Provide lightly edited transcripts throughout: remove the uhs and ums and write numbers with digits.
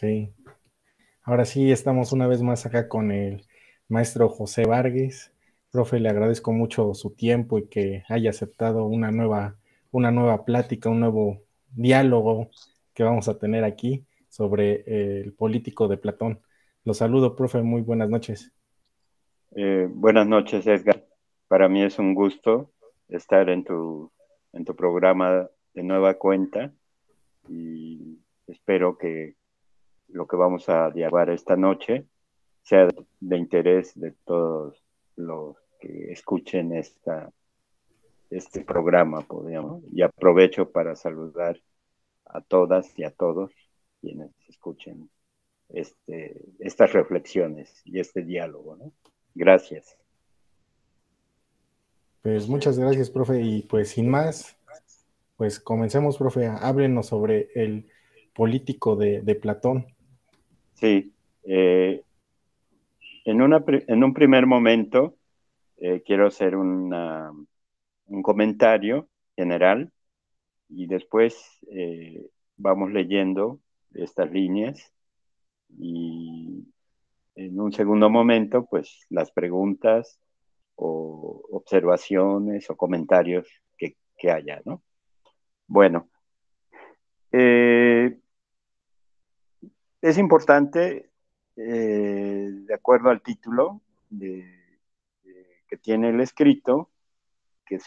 Sí. Ahora sí, estamos una vez más acá con el maestro José Vargas. Profe, le agradezco mucho su tiempo y que haya aceptado una nueva plática, un nuevo diálogo que vamos a tener aquí sobre el político de Platón. Lo saludo, profe, muy buenas noches. Buenas noches, Edgar. Para mí es un gusto estar en tu programa de nueva cuenta y espero que lo que vamos a dialogar esta noche sea de interés de todos los que escuchen este programa, podríamos. Y aprovecho para saludar a todas y a todos quienes escuchen estas reflexiones y este diálogo, ¿no? Gracias. Pues muchas gracias, profe. Y pues sin más, pues comencemos, profe. Háblenos sobre el político de Platón. Sí. En un primer momento quiero hacer un comentario general y después vamos leyendo estas líneas y en un segundo momento, pues, las preguntas o observaciones o comentarios que haya, ¿no? Bueno, es importante, de acuerdo al título que tiene el escrito, que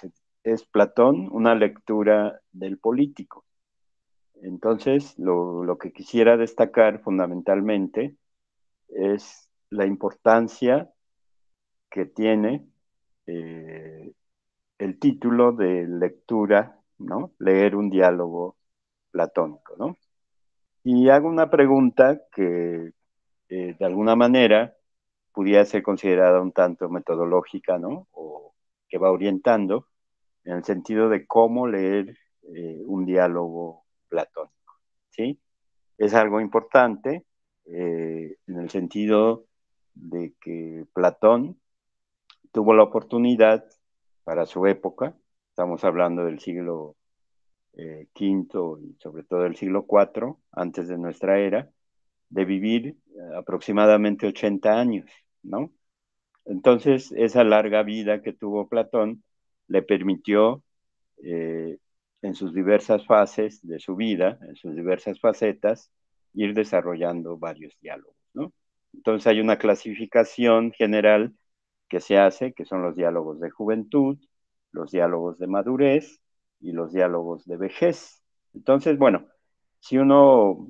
es Platón, una lectura del político. Entonces, lo que quisiera destacar fundamentalmente es la importancia que tiene el título de lectura, ¿no? Leer un diálogo platónico, ¿no? Y hago una pregunta que de alguna manera pudiera ser considerada un tanto metodológica, ¿no? O que va orientando en el sentido de cómo leer un diálogo platónico, ¿sí? Es algo importante en el sentido de que Platón tuvo la oportunidad para su época, estamos hablando del siglo V y sobre todo del siglo IV, antes de nuestra era, de vivir aproximadamente 80 años, ¿no? Entonces, esa larga vida que tuvo Platón le permitió, en sus diversas fases de su vida, en sus diversas facetas, ir desarrollando varios diálogos, ¿no? Entonces hay una clasificación general que se hace, que son los diálogos de juventud, los diálogos de madurez y los diálogos de vejez. Entonces, bueno, si uno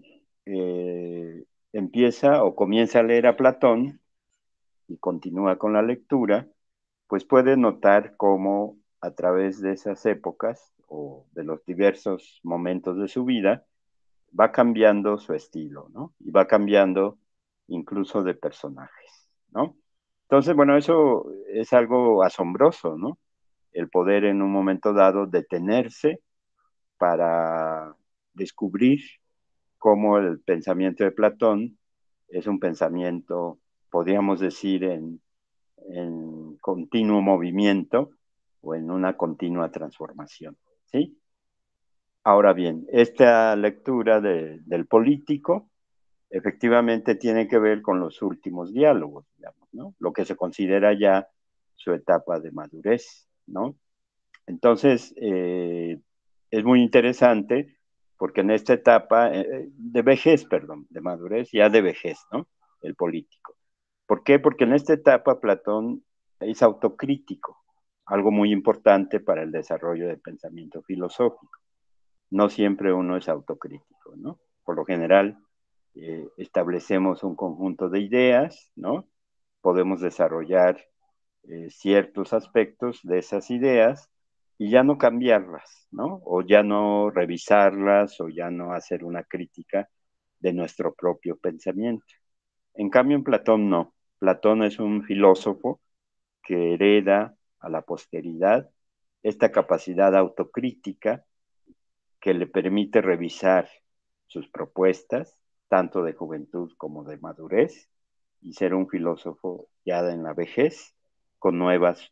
empieza o comienza a leer a Platón y continúa con la lectura, pues puede notar cómo a través de esas épocas o de los diversos momentos de su vida, va cambiando su estilo, ¿no? Y va cambiando incluso de personajes, ¿no? Entonces, bueno, eso es algo asombroso, ¿no? El poder en un momento dado detenerse para descubrir cómo el pensamiento de Platón es un pensamiento, podríamos decir, en continuo movimiento o en una continua transformación, ¿sí? Ahora bien, esta lectura del político efectivamente tiene que ver con los últimos diálogos, digamos, ¿no? Lo que se considera ya su etapa de madurez, ¿no? Entonces, es muy interesante porque en esta etapa de madurez, ya de vejez, ¿no? El político. ¿Por qué? Porque en esta etapa Platón es autocrítico, algo muy importante para el desarrollo del pensamiento filosófico. No siempre uno es autocrítico, ¿no? Por lo general, establecemos un conjunto de ideas, ¿no? Podemos desarrollar ciertos aspectos de esas ideas y ya no cambiarlas, ¿no? O ya no revisarlas, o ya no hacer una crítica de nuestro propio pensamiento. En cambio, en Platón no. Platón es un filósofo que hereda a la posteridad esta capacidad autocrítica que le permite revisar sus propuestas, tanto de juventud como de madurez, y ser un filósofo ya en la vejez, con nuevas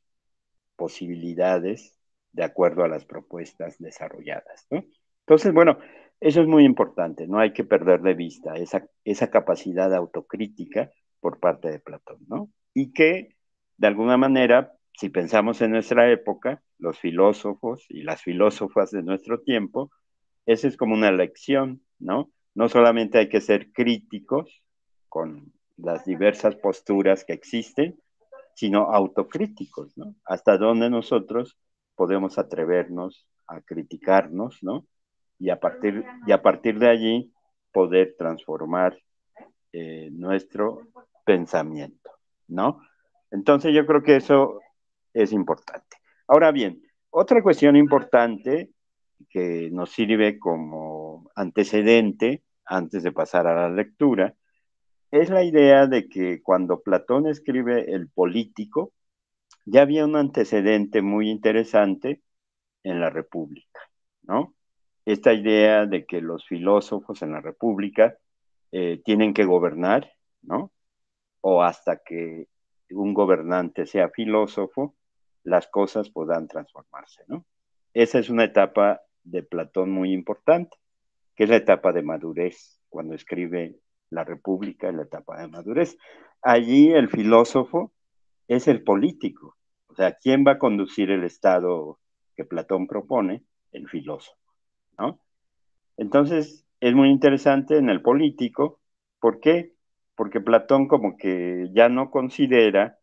posibilidades de acuerdo a las propuestas desarrolladas, ¿no? Entonces, bueno, Eso es muy importante, no hay que perder de vista esa capacidad autocrítica por parte de Platón, ¿no? Y que, de alguna manera, si pensamos en nuestra época, los filósofos y las filósofas de nuestro tiempo, esa es como una lección, ¿no? No solamente hay que ser críticos con las diversas posturas que existen, sino autocríticos, ¿no? Hasta dónde nosotros podemos atrevernos a criticarnos, ¿no? Y a partir de allí poder transformar nuestro pensamiento, ¿no? Entonces yo creo que eso es importante. Ahora bien, otra cuestión importante que nos sirve como antecedente, antes de pasar a la lectura, es la idea de que cuando Platón escribe El Político, ya había un antecedente muy interesante en la República, ¿no? Esta idea de que los filósofos en la República tienen que gobernar, ¿no? O hasta que un gobernante sea filósofo, las cosas podrán transformarse, ¿no? Esa es una etapa de Platón muy importante, que es la etapa de madurez, cuando escribe La República, en la etapa de madurez. Allí el filósofo es el político, o sea, ¿quién va a conducir el Estado que Platón propone? El filósofo, ¿no? Entonces, es muy interesante en El Político. ¿Por qué? Porque Platón como que ya no considera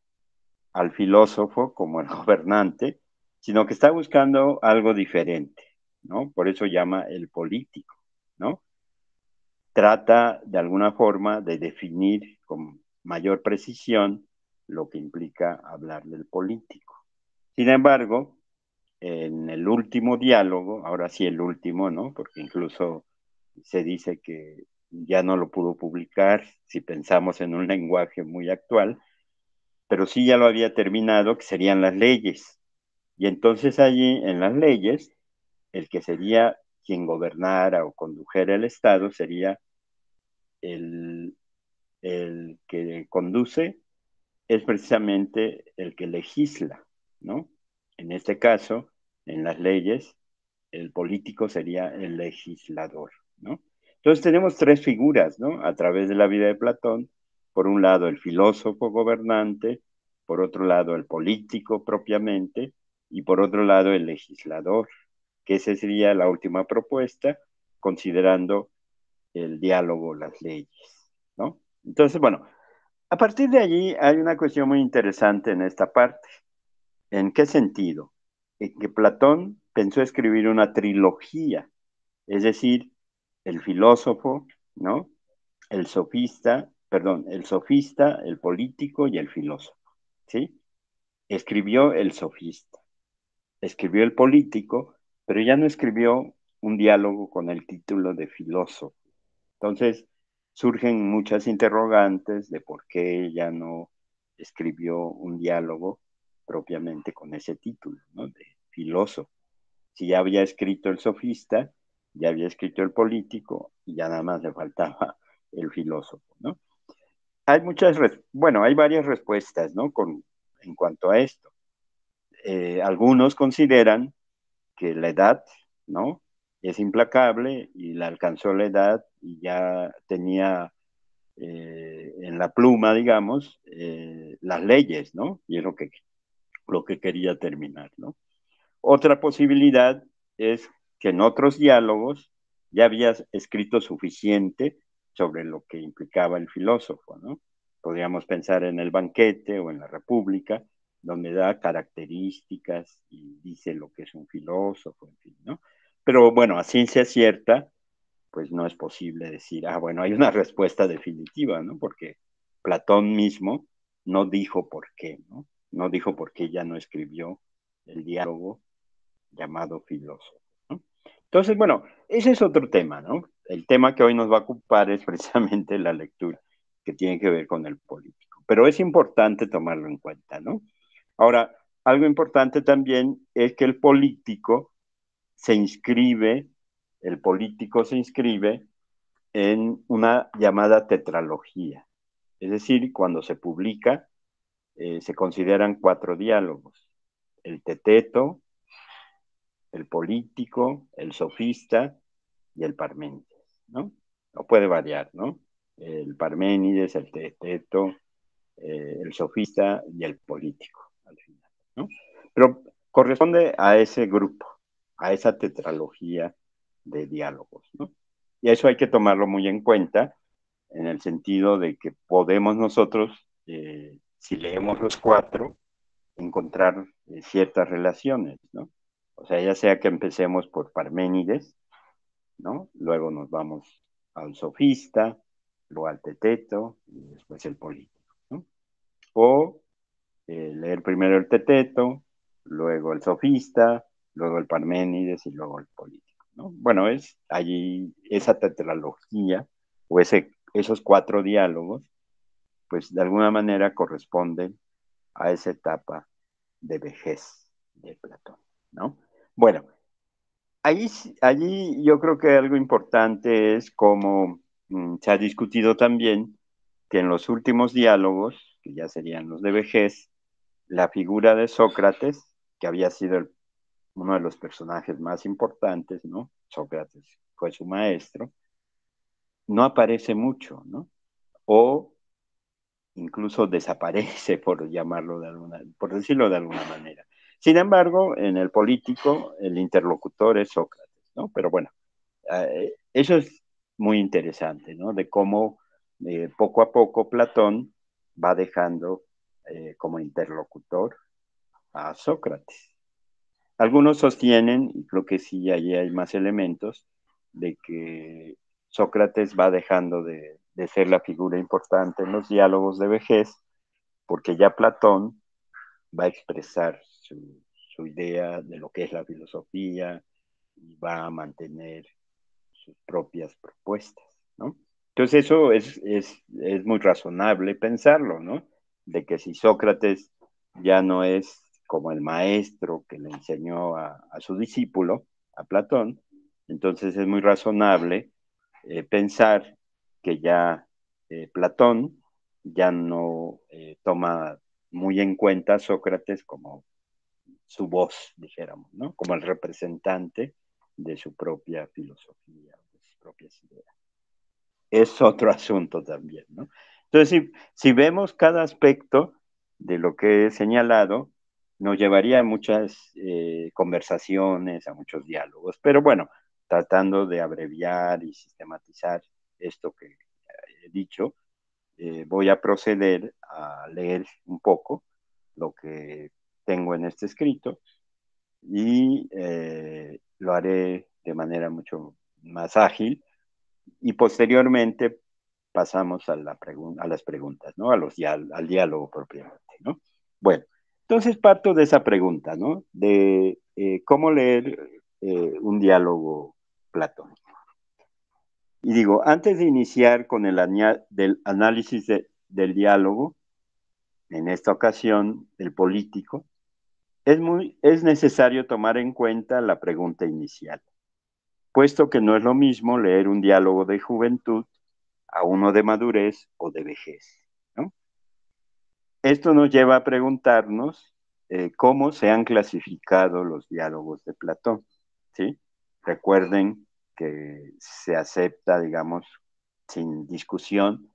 al filósofo como el gobernante, sino que está buscando algo diferente, ¿no? Por eso llama El Político, ¿no? Trata de alguna forma de definir con mayor precisión lo que implica hablar del político. Sin embargo, en el último diálogo, ahora sí el último, ¿no? Porque incluso se dice que ya no lo pudo publicar, si pensamos en un lenguaje muy actual, pero sí ya lo había terminado, que serían las leyes. Y entonces allí, en las leyes, el que sería quien gobernara o condujera el Estado sería el que conduce, es precisamente el que legisla, ¿no? En este caso, en las leyes, el político sería el legislador, ¿no? Entonces tenemos tres figuras, ¿no? A través de la vida de Platón, por un lado el filósofo gobernante, por otro lado el político propiamente, y por otro lado el legislador, que esa sería la última propuesta, considerando el diálogo, las leyes, ¿no? Entonces, bueno, a partir de allí hay una cuestión muy interesante en esta parte. ¿En qué sentido? En que Platón pensó escribir una trilogía, es decir, el filósofo, ¿no? El sofista, el político y el filósofo, ¿sí? Escribió el sofista, escribió el político, pero ya no escribió un diálogo con el título de filósofo. Entonces surgen muchas interrogantes de por qué ya no escribió un diálogo propiamente con ese título, ¿no? De filósofo. Si ya había escrito el sofista, ya había escrito el político, y ya nada más le faltaba el filósofo, ¿no? Hay varias respuestas, ¿no? En cuanto a esto. Algunos consideran que la edad, ¿no? Es implacable y la alcanzó la edad y ya tenía en la pluma, digamos, las leyes, ¿no? Y es lo que quería terminar, ¿no? Otra posibilidad es que en otros diálogos ya había escrito suficiente sobre lo que implicaba el filósofo, ¿no? Podríamos pensar en El Banquete o en La República, donde da características y dice lo que es un filósofo, en fin, ¿no? Pero bueno, a ciencia cierta, pues no es posible decir, hay una respuesta definitiva, ¿no? Porque Platón mismo no dijo por qué, ¿no? No dijo por qué ya no escribió el diálogo llamado filósofo, ¿no? Entonces, bueno, ese es otro tema, ¿no? El tema que hoy nos va a ocupar es precisamente la lectura, que tiene que ver con el político. Pero es importante tomarlo en cuenta, ¿no? Ahora, algo importante también es que el político se inscribe en una llamada tetralogía. Es decir, cuando se publica, se consideran cuatro diálogos: el teteto, el político, el sofista y el Parménides, ¿no? O puede variar, ¿no? El Parménides, el Teeteto, el sofista y el político, al final, ¿no? Pero corresponde a ese grupo, a esa tetralogía de diálogos, ¿no? Y eso hay que tomarlo muy en cuenta, en el sentido de que podemos nosotros, si leemos los cuatro, encontrar ciertas relaciones, ¿no? O sea, ya sea que empecemos por Parménides, ¿no? Luego nos vamos al sofista, luego al Teeteto, y después el político, ¿no? O leer primero el Teeteto, luego el sofista, luego el Parménides y luego el político, ¿no? Bueno, es allí esa tetralogía o esos cuatro diálogos, pues de alguna manera corresponden a esa etapa de vejez de Platón, ¿no? Bueno, allí yo creo que algo importante es cómo se ha discutido también que en los últimos diálogos, que ya serían los de vejez, la figura de Sócrates, que había sido uno de los personajes más importantes, ¿no? Sócrates fue su maestro, no aparece mucho, ¿no? O incluso desaparece, por decirlo de alguna manera. Sin embargo, en El Político, el interlocutor es Sócrates, ¿no? Pero bueno, eso es muy interesante, ¿no? De cómo poco a poco Platón va dejando como interlocutor a Sócrates. Algunos sostienen, y creo que sí, allí hay más elementos, de que Sócrates va dejando de ser la figura importante en los diálogos de vejez, porque ya Platón va a expresar su idea de lo que es la filosofía y va a mantener sus propias propuestas, ¿no? Entonces eso es muy razonable pensarlo, ¿no? De que si Sócrates ya no es como el maestro que le enseñó a su discípulo, a Platón, entonces es muy razonable pensar que ya Platón ya no toma muy en cuenta a Sócrates como su voz, dijéramos, ¿no? Como el representante de su propia filosofía, de sus propias ideas. Es otro asunto también, ¿no? Entonces, si vemos cada aspecto de lo que he señalado, nos llevaría a muchas conversaciones, a muchos diálogos, pero bueno, tratando de abreviar y sistematizar esto que he dicho, voy a proceder a leer un poco lo que tengo en este escrito y lo haré de manera mucho más ágil y posteriormente pasamos a las preguntas, ¿no? Al diálogo propiamente, ¿no? Bueno, entonces parto de esa pregunta, ¿no? De cómo leer un diálogo platónico. Y digo, antes de iniciar con el análisis del diálogo, en esta ocasión, el político, es necesario tomar en cuenta la pregunta inicial, puesto que no es lo mismo leer un diálogo de juventud a uno de madurez o de vejez, ¿no? Esto nos lleva a preguntarnos cómo se han clasificado los diálogos de Platón, ¿sí? Recuerden que se acepta, digamos, sin discusión,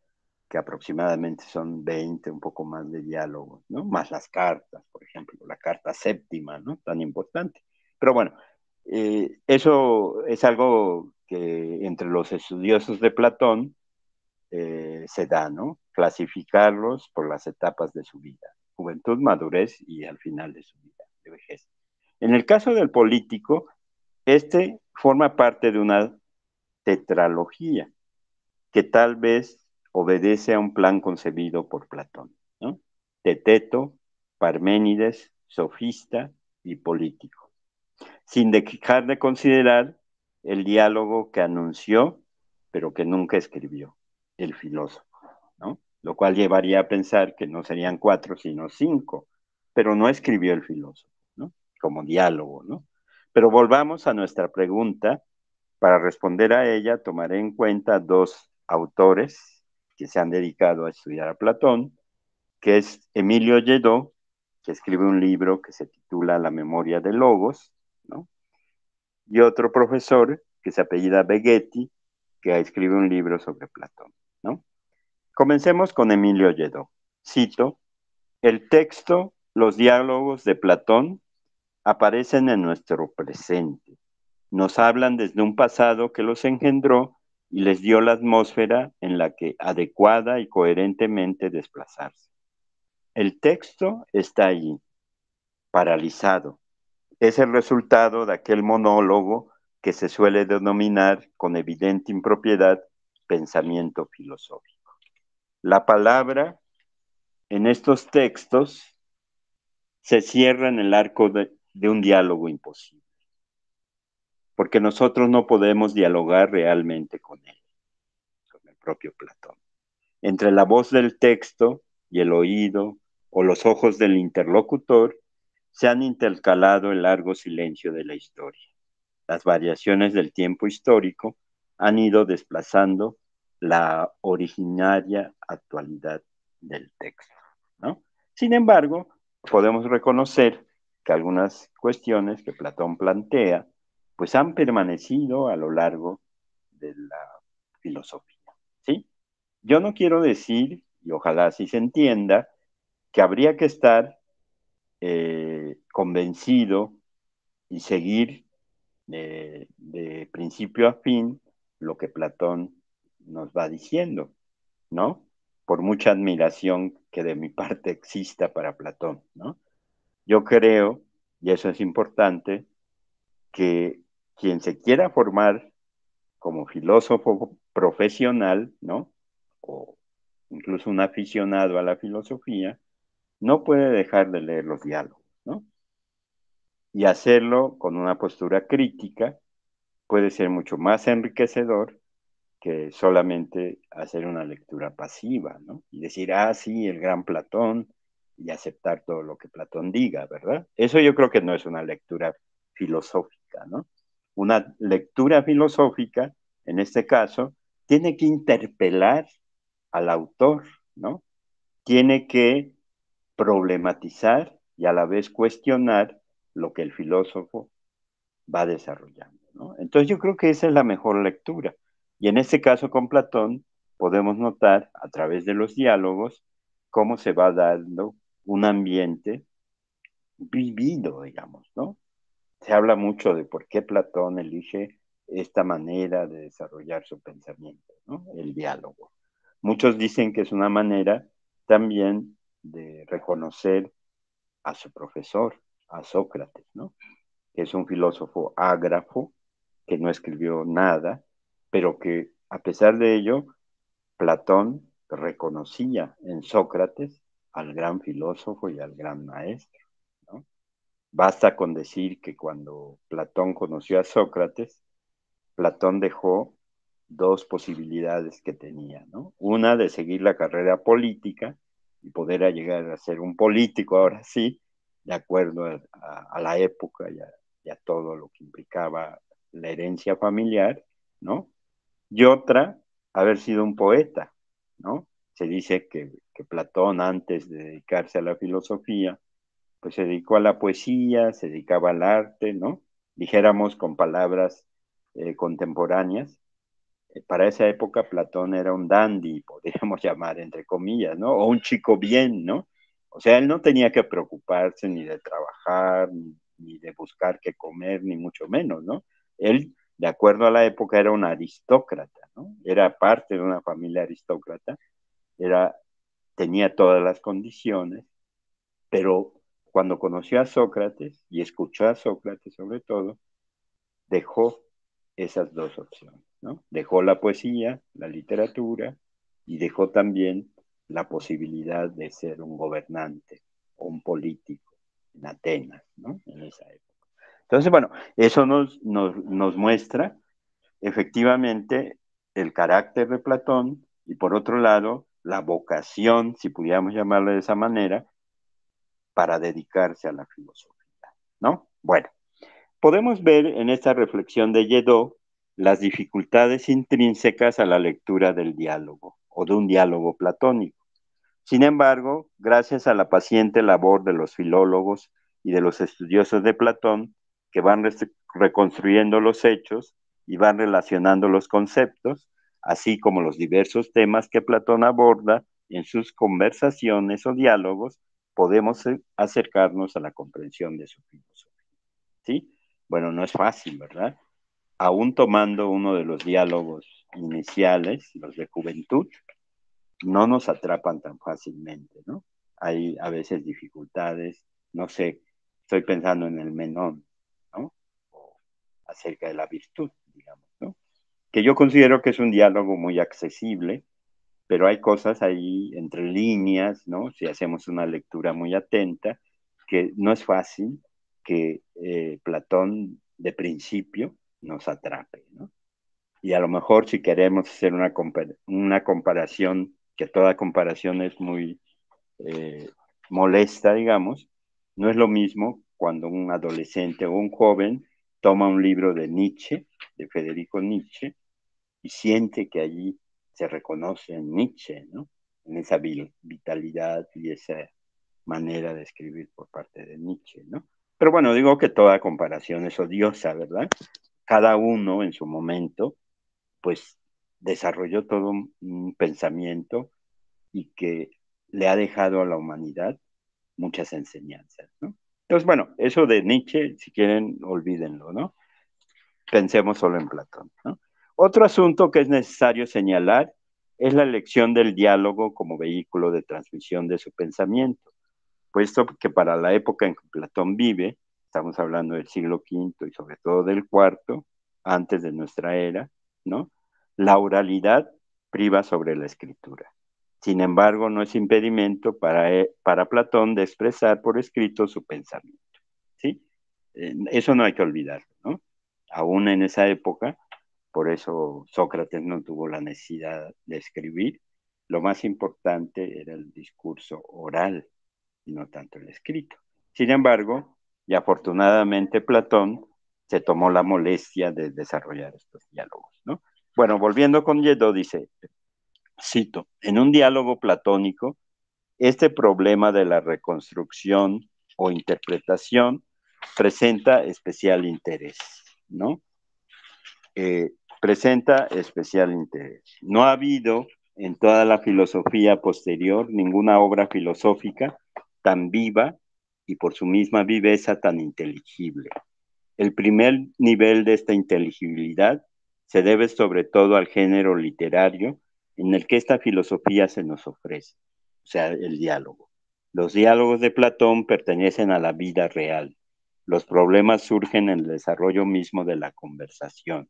que aproximadamente son 20, un poco más de diálogos, ¿no? Más las cartas, por ejemplo, la carta séptima, ¿no? Tan importante. Pero bueno, eso es algo que entre los estudiosos de Platón se da, ¿no? Clasificarlos por las etapas de su vida, juventud, madurez y al final de su vida, de vejez. En el caso del político, este forma parte de una tetralogía que tal vez obedece a un plan concebido por Platón, ¿no? Teeteto, Parménides, sofista y político, sin dejar de considerar el diálogo que anunció, pero que nunca escribió, el filósofo, ¿no? Lo cual llevaría a pensar que no serían 4, sino 5, pero no escribió el filósofo, ¿no? Como diálogo, ¿no? Pero volvamos a nuestra pregunta. Para responder a ella, tomaré en cuenta dos autores que se han dedicado a estudiar a Platón, que es Emilio Lledó, que escribe un libro que se titula La memoria de Logos, ¿no? Y otro profesor que se apellida Beghetti, que escribe un libro sobre Platón, ¿no? Comencemos con Emilio Lledó. Cito: el texto, los diálogos de Platón, aparecen en nuestro presente. Nos hablan desde un pasado que los engendró y les dio la atmósfera en la que adecuada y coherentemente desplazarse. El texto está allí, paralizado. Es el resultado de aquel monólogo que se suele denominar con evidente impropiedad pensamiento filosófico. La palabra en estos textos se cierra en el arco de un diálogo imposible, porque nosotros no podemos dialogar realmente con él, con el propio Platón. Entre la voz del texto y el oído o los ojos del interlocutor se han intercalado el largo silencio de la historia. Las variaciones del tiempo histórico han ido desplazando la originaria actualidad del texto, ¿no? Sin embargo, podemos reconocer que algunas cuestiones que Platón plantea pues han permanecido a lo largo de la filosofía, ¿sí? Yo no quiero decir, y ojalá así se entienda, que habría que estar convencido y seguir de principio a fin lo que Platón nos va diciendo, ¿no? Por mucha admiración que de mi parte exista para Platón, ¿no? Yo creo, y eso es importante, que quien se quiera formar como filósofo profesional, ¿no?, o incluso un aficionado a la filosofía, no puede dejar de leer los diálogos, ¿no? Y hacerlo con una postura crítica puede ser mucho más enriquecedor que solamente hacer una lectura pasiva, ¿no? Y decir, ah, sí, el gran Platón, y aceptar todo lo que Platón diga, ¿verdad? Eso yo creo que no es una lectura filosófica, ¿no? Una lectura filosófica, en este caso, tiene que interpelar al autor, ¿no? Tiene que problematizar y a la vez cuestionar lo que el filósofo va desarrollando, ¿no? Entonces yo creo que esa es la mejor lectura. Y en este caso con Platón podemos notar a través de los diálogos cómo se va dando un ambiente vivido, digamos, ¿no? Se habla mucho de por qué Platón elige esta manera de desarrollar su pensamiento, ¿no? El diálogo. Muchos dicen que es una manera también de reconocer a su profesor, a Sócrates, ¿no? Que es un filósofo ágrafo, que no escribió nada, pero que a pesar de ello, Platón reconocía en Sócrates al gran filósofo y al gran maestro, ¿no? Basta con decir que cuando Platón conoció a Sócrates, Platón dejó dos posibilidades que tenía, ¿no? Una de seguir la carrera política y poder llegar a ser un político, ahora sí, de acuerdo a la época y a todo lo que implicaba la herencia familiar, ¿no? Y otra, haber sido un poeta, ¿no? Se dice que Platón, antes de dedicarse a la filosofía, pues se dedicó a la poesía, se dedicaba al arte, ¿no? Dijéramos con palabras contemporáneas, para esa época Platón era un dandy, podríamos llamar entre comillas, ¿no? O un chico bien, ¿no? O sea, él no tenía que preocuparse ni de trabajar, ni de buscar qué comer, ni mucho menos, ¿no? Él, de acuerdo a la época, era un aristócrata, ¿no? Era parte de una familia aristócrata, tenía todas las condiciones, pero cuando conoció a Sócrates y escuchó a Sócrates sobre todo, dejó esas dos opciones, ¿no? Dejó la poesía, la literatura, y dejó también la posibilidad de ser un gobernante o un político en Atenas, ¿no? En esa época. Entonces, bueno, eso nos muestra efectivamente el carácter de Platón y, por otro lado, la vocación, si pudiéramos llamarlo de esa manera, para dedicarse a la filosofía, ¿no? Bueno, podemos ver en esta reflexión de Lledó las dificultades intrínsecas a la lectura del diálogo o de un diálogo platónico. Sin embargo, gracias a la paciente labor de los filólogos y de los estudiosos de Platón que van reconstruyendo los hechos y van relacionando los conceptos, así como los diversos temas que Platón aborda en sus conversaciones o diálogos, podemos acercarnos a la comprensión de su filosofía. ¿Sí? Bueno, no es fácil, ¿verdad? Aún tomando uno de los diálogos iniciales, los de juventud, no nos atrapan tan fácilmente, ¿no? Hay a veces dificultades, no sé, estoy pensando en el Menón, ¿no? O acerca de la virtud, digamos, ¿no? Que yo considero que es un diálogo muy accesible, pero hay cosas ahí entre líneas, ¿no? Si hacemos una lectura muy atenta, que no es fácil que Platón de principio nos atrape, ¿no? Y a lo mejor si queremos hacer una comparación, que toda comparación es muy molesta, digamos, no es lo mismo cuando un adolescente o un joven toma un libro de Nietzsche, de Federico Nietzsche, y siente que allí se reconoce en Nietzsche, ¿no? En esa vitalidad y esa manera de escribir por parte de Nietzsche, ¿no? Pero bueno, digo que toda comparación es odiosa, ¿verdad? Cada uno en su momento, pues, desarrolló todo un pensamiento y que le ha dejado a la humanidad muchas enseñanzas, ¿no? Entonces, bueno, eso de Nietzsche, si quieren, olvídenlo, ¿no? Pensemos solo en Platón, ¿no? Otro asunto que es necesario señalar es la elección del diálogo como vehículo de transmisión de su pensamiento, puesto que para la época en que Platón vive, estamos hablando del siglo V y sobre todo del IV, antes de nuestra era, ¿no? La oralidad priva sobre la escritura. Sin embargo, no es impedimento para Platón de expresar por escrito su pensamiento, ¿sí? Eso no hay que olvidarlo, ¿no? Aún en esa época, por eso Sócrates no tuvo la necesidad de escribir, lo más importante era el discurso oral y no tanto el escrito. Sin embargo, y afortunadamente Platón se tomó la molestia de desarrollar estos diálogos, ¿no? Bueno, volviendo con Lledó, dice, cito, en un diálogo platónico, este problema de la reconstrucción o interpretación presenta especial interés, ¿no? Presenta especial interés. No ha habido en toda la filosofía posterior ninguna obra filosófica tan viva y por su misma viveza tan inteligible. El primer nivel de esta inteligibilidad se debe sobre todo al género literario en el que esta filosofía se nos ofrece, o sea, el diálogo. Los diálogos de Platón pertenecen a la vida real. Los problemas surgen en el desarrollo mismo de la conversación.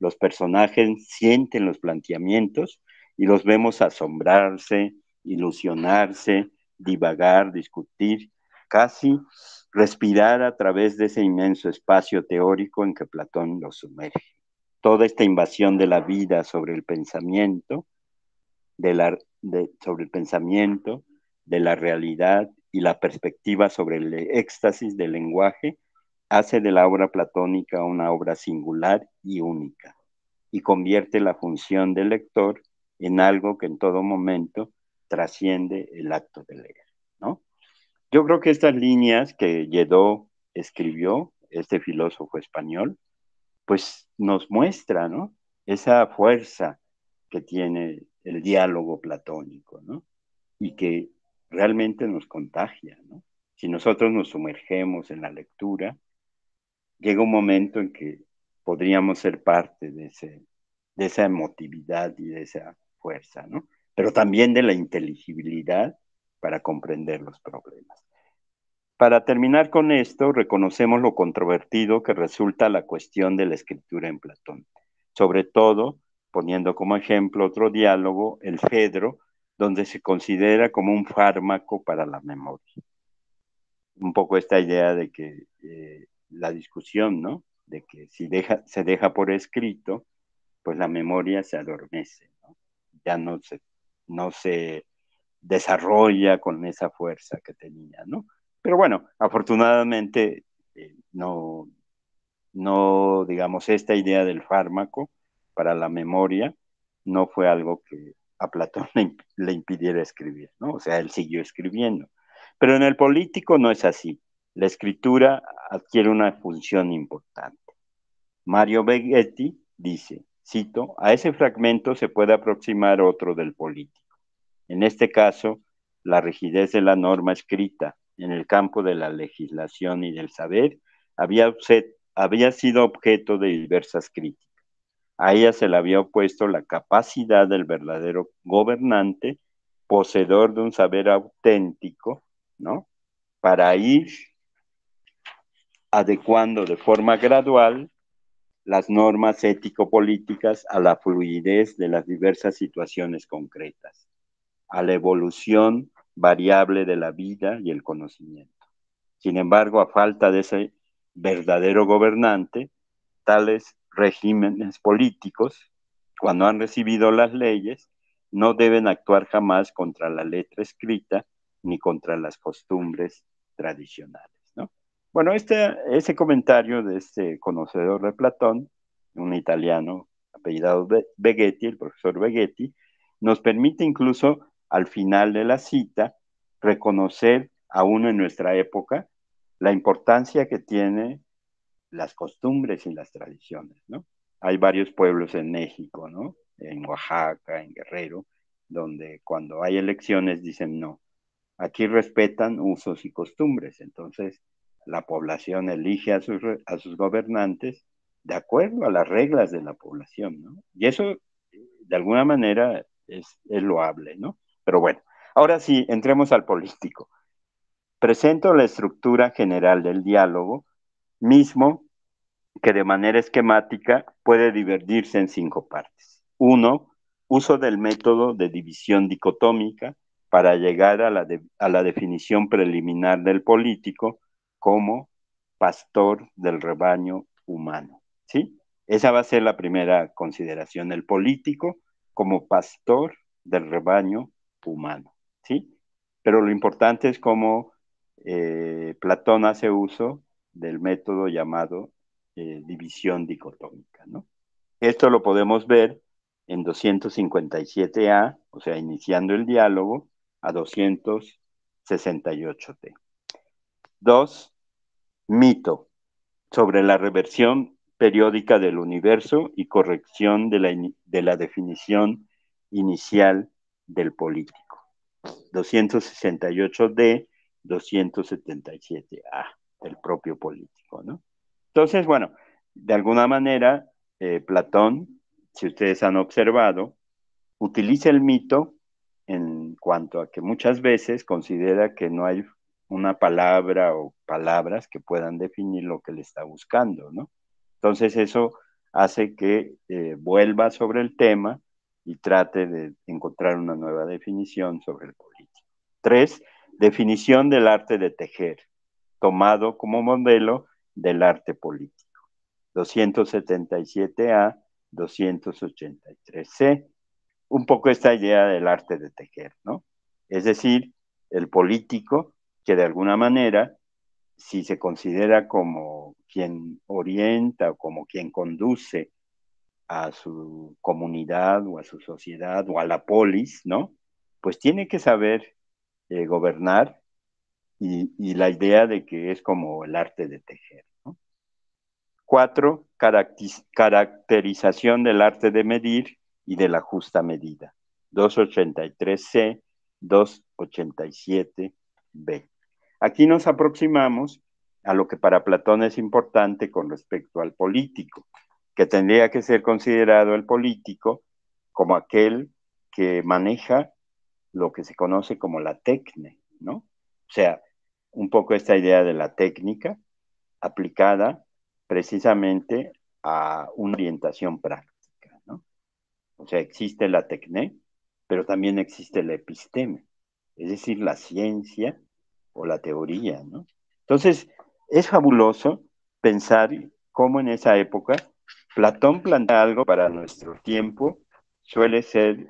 Los personajes sienten los planteamientos y los vemos asombrarse, ilusionarse, divagar, discutir, casi respirar a través de ese inmenso espacio teórico en que Platón lo sumerge. Toda esta invasión de la vida sobre el pensamiento, de la realidad y la perspectiva sobre el éxtasis del lenguaje, hace de la obra platónica una obra singular y única, y convierte la función del lector en algo que en todo momento trasciende el acto de leer, ¿no? Yo creo que estas líneas que Lledó escribió, este filósofo español, pues nos muestra, ¿no? Esa fuerza que tiene el diálogo platónico, ¿no? Y que realmente nos contagia, ¿no? Si nosotros nos sumergemos en la lectura, llega un momento en que podríamos ser parte de esa emotividad y de esa fuerza, ¿no? Pero también de la inteligibilidad para comprender los problemas. Para terminar con esto, reconocemos lo controvertido que resulta la cuestión de la escritura en Platón, sobre todo poniendo como ejemplo otro diálogo, el Fedro, donde se considera como un fármaco para la memoria. Un poco esta idea de que la discusión, ¿no? De que si se deja por escrito, pues la memoria se adormece, ¿no? Ya no se desarrolla con esa fuerza que tenía, ¿no? Pero bueno, afortunadamente, digamos, esta idea del fármaco para la memoria no fue algo que a Platón le impidiera escribir, ¿no? O sea, él siguió escribiendo. Pero en El Político no es así. La escritura adquiere una función importante. Mario Beghetti dice, cito, a ese fragmento se puede aproximar otro del político. En este caso, la rigidez de la norma escrita en el campo de la legislación y del saber había sido objeto de diversas críticas. A ella se le había opuesto la capacidad del verdadero gobernante, poseedor de un saber auténtico, ¿no?, para ir adecuando de forma gradual las normas ético-políticas a la fluidez de las diversas situaciones concretas, a la evolución variable de la vida y el conocimiento. Sin embargo, a falta de ese verdadero gobernante, tales regímenes políticos, cuando han recibido las leyes, no deben actuar jamás contra la letra escrita ni contra las costumbres tradicionales, ¿no? Bueno, ese comentario de este conocedor de Platón, un italiano apellidado Beghetti, el profesor Beghetti, nos permite incluso al final de la cita reconocer aún en nuestra época la importancia que tiene las costumbres y las tradiciones, ¿no? Hay varios pueblos en México, ¿no?, en Oaxaca, en Guerrero, donde cuando hay elecciones dicen no, aquí respetan usos y costumbres, entonces la población elige a sus gobernantes de acuerdo a las reglas de la población, ¿no? Y eso de alguna manera es loable, ¿no? Pero bueno, ahora sí, entremos al político. Presento la estructura general del diálogo, mismo que de manera esquemática puede dividirse en 5 partes. 1. Uso del método de división dicotómica para llegar a la definición preliminar del político como pastor del rebaño humano, ¿sí? Esa va a ser la primera consideración, el político como pastor del rebaño humano, ¿sí? Pero lo importante es cómo Platón hace uso del método llamado división dicotómica, ¿no? Esto lo podemos ver en 257A, o sea, iniciando el diálogo, a 268T. 2. Mito sobre la reversión periódica del universo y corrección de la definición inicial del político. 268D, 277A, el propio político, ¿no? Entonces, bueno, de alguna manera, Platón, si ustedes han observado, utiliza el mito en cuanto a que muchas veces considera que no hay una palabra o palabras que puedan definir lo que le está buscando, ¿no? Entonces eso hace que vuelva sobre el tema y trate de encontrar una nueva definición sobre el político. 3. Definición del arte de tejer, tomado como modelo del arte político. 277A, 283C, un poco esta idea del arte de tejer, ¿no? Es decir, el político que de alguna manera, si se considera como quien orienta o como quien conduce a su comunidad o a su sociedad o a la polis, ¿no?, pues tiene que saber gobernar y la idea de que es como el arte de tejer, ¿no? 4. Caracterización del arte de medir y de la justa medida. 283C, 287B. Aquí nos aproximamos a lo que para Platón es importante con respecto al político, que tendría que ser considerado el político como aquel que maneja lo que se conoce como la tecne, ¿no? O sea, un poco esta idea de la técnica aplicada precisamente a una orientación práctica, ¿no? O sea, existe la tecné, pero también existe la episteme, es decir, la ciencia o la teoría, ¿no? Entonces, es fabuloso pensar cómo en esa época Platón plantea algo para nuestro tiempo, suele ser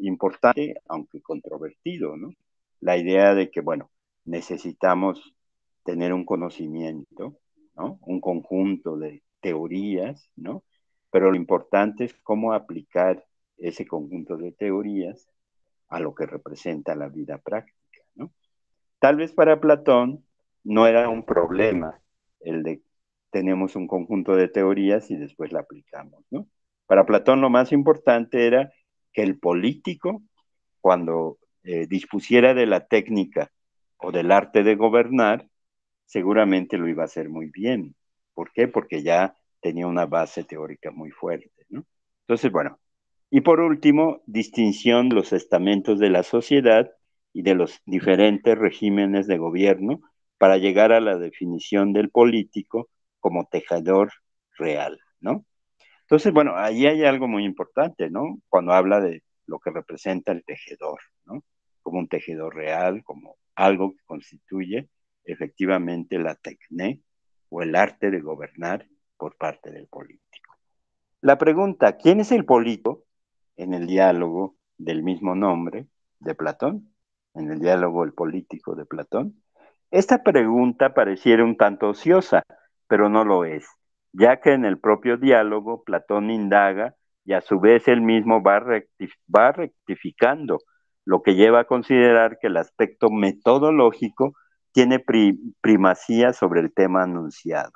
importante, aunque controvertido, ¿no? La idea de que, bueno, necesitamos tener un conocimiento, ¿no?, un conjunto de teorías, ¿no?, pero lo importante es cómo aplicar ese conjunto de teorías a lo que representa la vida práctica, ¿no? Tal vez para Platón no era un problema el de tenemos un conjunto de teorías y después la aplicamos, ¿no? Para Platón lo más importante era que el político, cuando dispusiera de la técnica o del arte de gobernar, seguramente lo iba a hacer muy bien. ¿Por qué? Porque ya tenía una base teórica muy fuerte, ¿no? Entonces, bueno, y por último, distinción de los estamentos de la sociedad y de los diferentes regímenes de gobierno para llegar a la definición del político como tejedor real, ¿no? Entonces, bueno, ahí hay algo muy importante, ¿no? Cuando habla de lo que representa el tejedor, ¿no? Como un tejedor real, como algo que constituye efectivamente la tecné o el arte de gobernar por parte del político. La pregunta, ¿quién es el político? En el diálogo del mismo nombre de Platón, en el diálogo El Político de Platón, esta pregunta pareciera un tanto ociosa, pero no lo es, ya que en el propio diálogo Platón indaga y a su vez él mismo va rectificando, lo que lleva a considerar que el aspecto metodológico tiene primacía sobre el tema anunciado.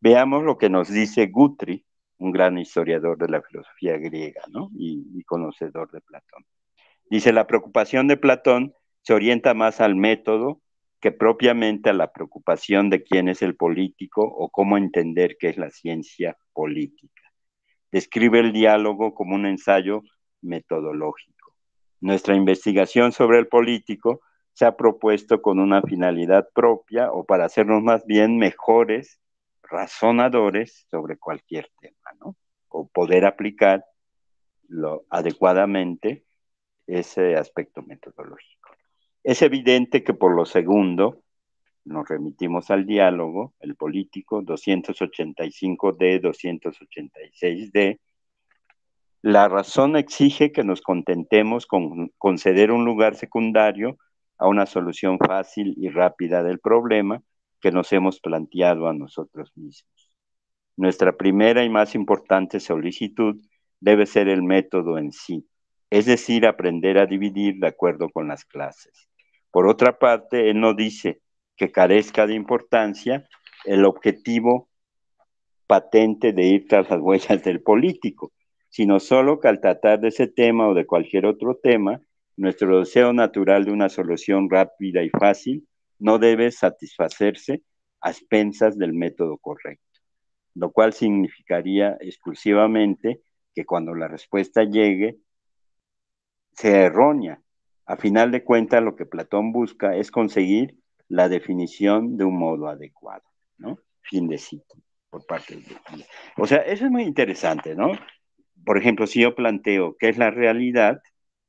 Veamos lo que nos dice Guthrie, un gran historiador de la filosofía griega, ¿no? y conocedor de Platón. Dice, la preocupación de Platón se orienta más al método que propiamente a la preocupación de quién es el político o cómo entender qué es la ciencia política. Describe el diálogo como un ensayo metodológico. Nuestra investigación sobre el político se ha propuesto con una finalidad propia o para hacernos más bien mejores razonadores sobre cualquier tema, ¿no? O poder aplicar adecuadamente ese aspecto metodológico. Es evidente que por lo segundo, nos remitimos al diálogo, El Político, 285D, 286D, la razón exige que nos contentemos con conceder un lugar secundario a una solución fácil y rápida del problema que nos hemos planteado a nosotros mismos. Nuestra primera y más importante solicitud debe ser el método en sí, es decir, aprender a dividir de acuerdo con las clases. Por otra parte, él no dice que carezca de importancia el objetivo patente de ir tras las huellas del político, sino solo que al tratar de ese tema o de cualquier otro tema, nuestro deseo natural de una solución rápida y fácil no debe satisfacerse a expensas del método correcto, lo cual significaría exclusivamente que cuando la respuesta llegue, sea errónea. A final de cuentas, lo que Platón busca es conseguir la definición de un modo adecuado, ¿no? Fin de cita, por parte de Platón. O sea, eso es muy interesante, ¿no? Por ejemplo, si yo planteo qué es la realidad,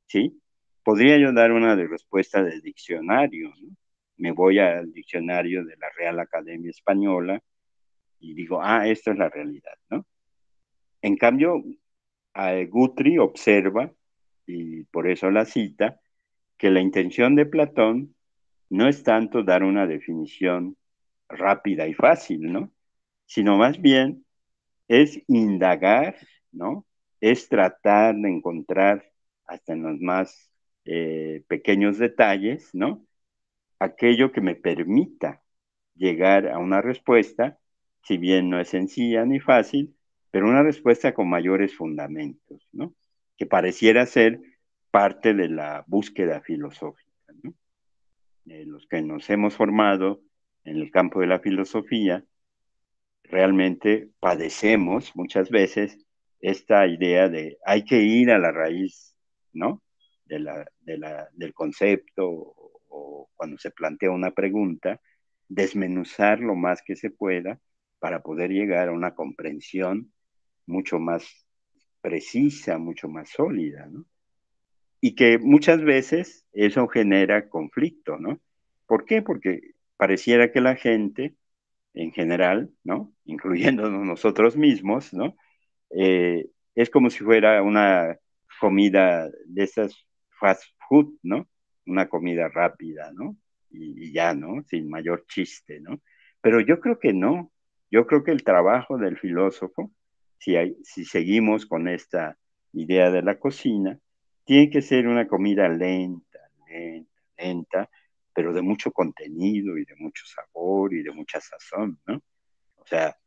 ¿sí? Podría yo dar una respuesta de diccionario, ¿no? Me voy al diccionario de la Real Academia Española y digo, ah, esto es la realidad, ¿no? En cambio, Guthrie observa, y por eso la cita, que la intención de Platón no es tanto dar una definición rápida y fácil, ¿no? Sino más bien es indagar, ¿no? Es tratar de encontrar hasta en los más pequeños detalles, ¿no? Aquello que me permita llegar a una respuesta, si bien no es sencilla ni fácil, pero una respuesta con mayores fundamentos, ¿no? Que pareciera ser parte de la búsqueda filosófica, ¿no? Los que nos hemos formado en el campo de la filosofía, realmente padecemos muchas veces esta idea de hay que ir a la raíz, ¿no? del concepto, o cuando se plantea una pregunta, desmenuzar lo más que se pueda para poder llegar a una comprensión mucho más precisa, mucho más sólida, ¿no? Y que muchas veces eso genera conflicto, ¿no? ¿Por qué? Porque pareciera que la gente, en general, ¿no? Incluyéndonos nosotros mismos, ¿no? Es como si fuera una comida de esas fast food, ¿no? Una comida rápida, ¿no? Y ya, ¿no? Sin mayor chiste, ¿no? Pero yo creo que no. Yo creo que el trabajo del filósofo, si seguimos con esta idea de la cocina, tiene que ser una comida lenta, lenta, lenta, pero de mucho contenido y de mucho sabor y de mucha sazón, ¿no? O sea,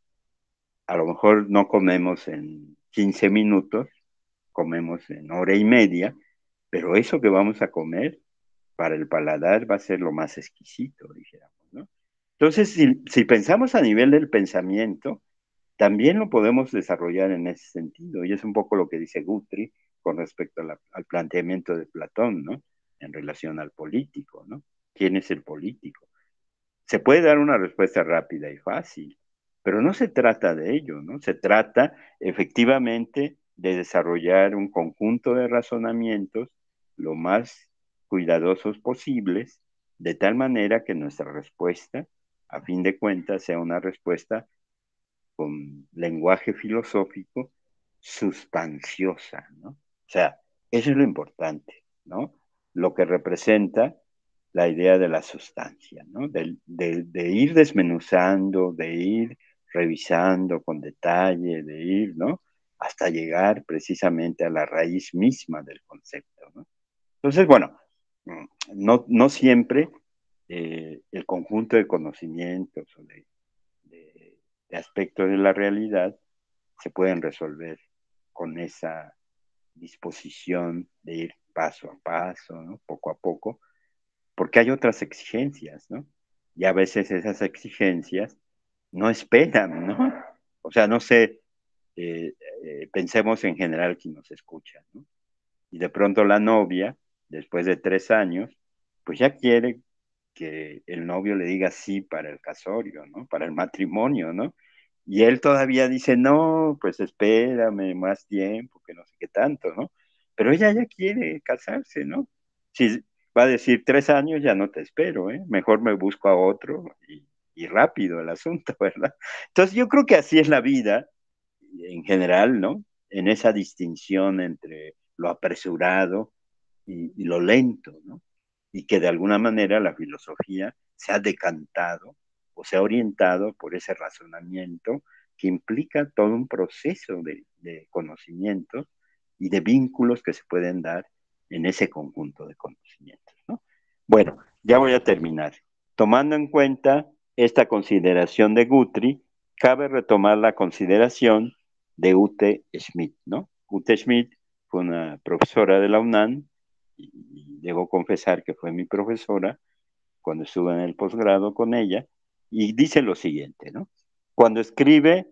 a lo mejor no comemos en 15 minutos, comemos en hora y media, pero eso que vamos a comer para el paladar va a ser lo más exquisito, dijéramos, ¿no? Entonces, si pensamos a nivel del pensamiento, también lo podemos desarrollar en ese sentido, y es un poco lo que dice Guthrie con respecto al planteamiento de Platón, ¿no? En relación al político, ¿no? ¿Quién es el político? Se puede dar una respuesta rápida y fácil, pero no se trata de ello, ¿no? Se trata efectivamente de desarrollar un conjunto de razonamientos lo más cuidadosos posibles, de tal manera que nuestra respuesta, a fin de cuentas, sea una respuesta con lenguaje filosófico sustanciosa, ¿no? O sea, eso es lo importante, ¿no? Lo que representa la idea de la sustancia, ¿no? De ir desmenuzando, de ir revisando con detalle, de ir, ¿no? Hasta llegar precisamente a la raíz misma del concepto, ¿no? Entonces, bueno, no siempre el conjunto de conocimientos o de aspectos de la realidad se pueden resolver con esa disposición de ir paso a paso, ¿no? Poco a poco, porque hay otras exigencias, ¿no? Y a veces esas exigencias no esperan, ¿no? O sea, no sé, pensemos en general quien nos escucha, ¿no? Y de pronto la novia, después de 3 años, pues ya quiere que el novio le diga sí para el casorio, ¿no? Para el matrimonio, ¿no? Y él todavía dice, no, pues espérame más tiempo, que no sé qué tanto, ¿no? Pero ella ya quiere casarse, ¿no? Si va a decir 3 años, ya no te espero, ¿eh? Mejor me busco a otro y rápido el asunto, ¿verdad? Entonces yo creo que así es la vida en general, ¿no? En esa distinción entre lo apresurado y lo lento, ¿no? Y que de alguna manera la filosofía se ha decantado o se ha orientado por ese razonamiento que implica todo un proceso de conocimientos y de vínculos que se pueden dar en ese conjunto de conocimientos, ¿no? Bueno, ya voy a terminar. Tomando en cuenta esta consideración de Guthrie, cabe retomar la consideración de Ute Schmidt, ¿no? Ute Schmidt fue una profesora de la UNAM, y debo confesar que fue mi profesora cuando estuve en el posgrado con ella, y dice lo siguiente, ¿no? Cuando escribe,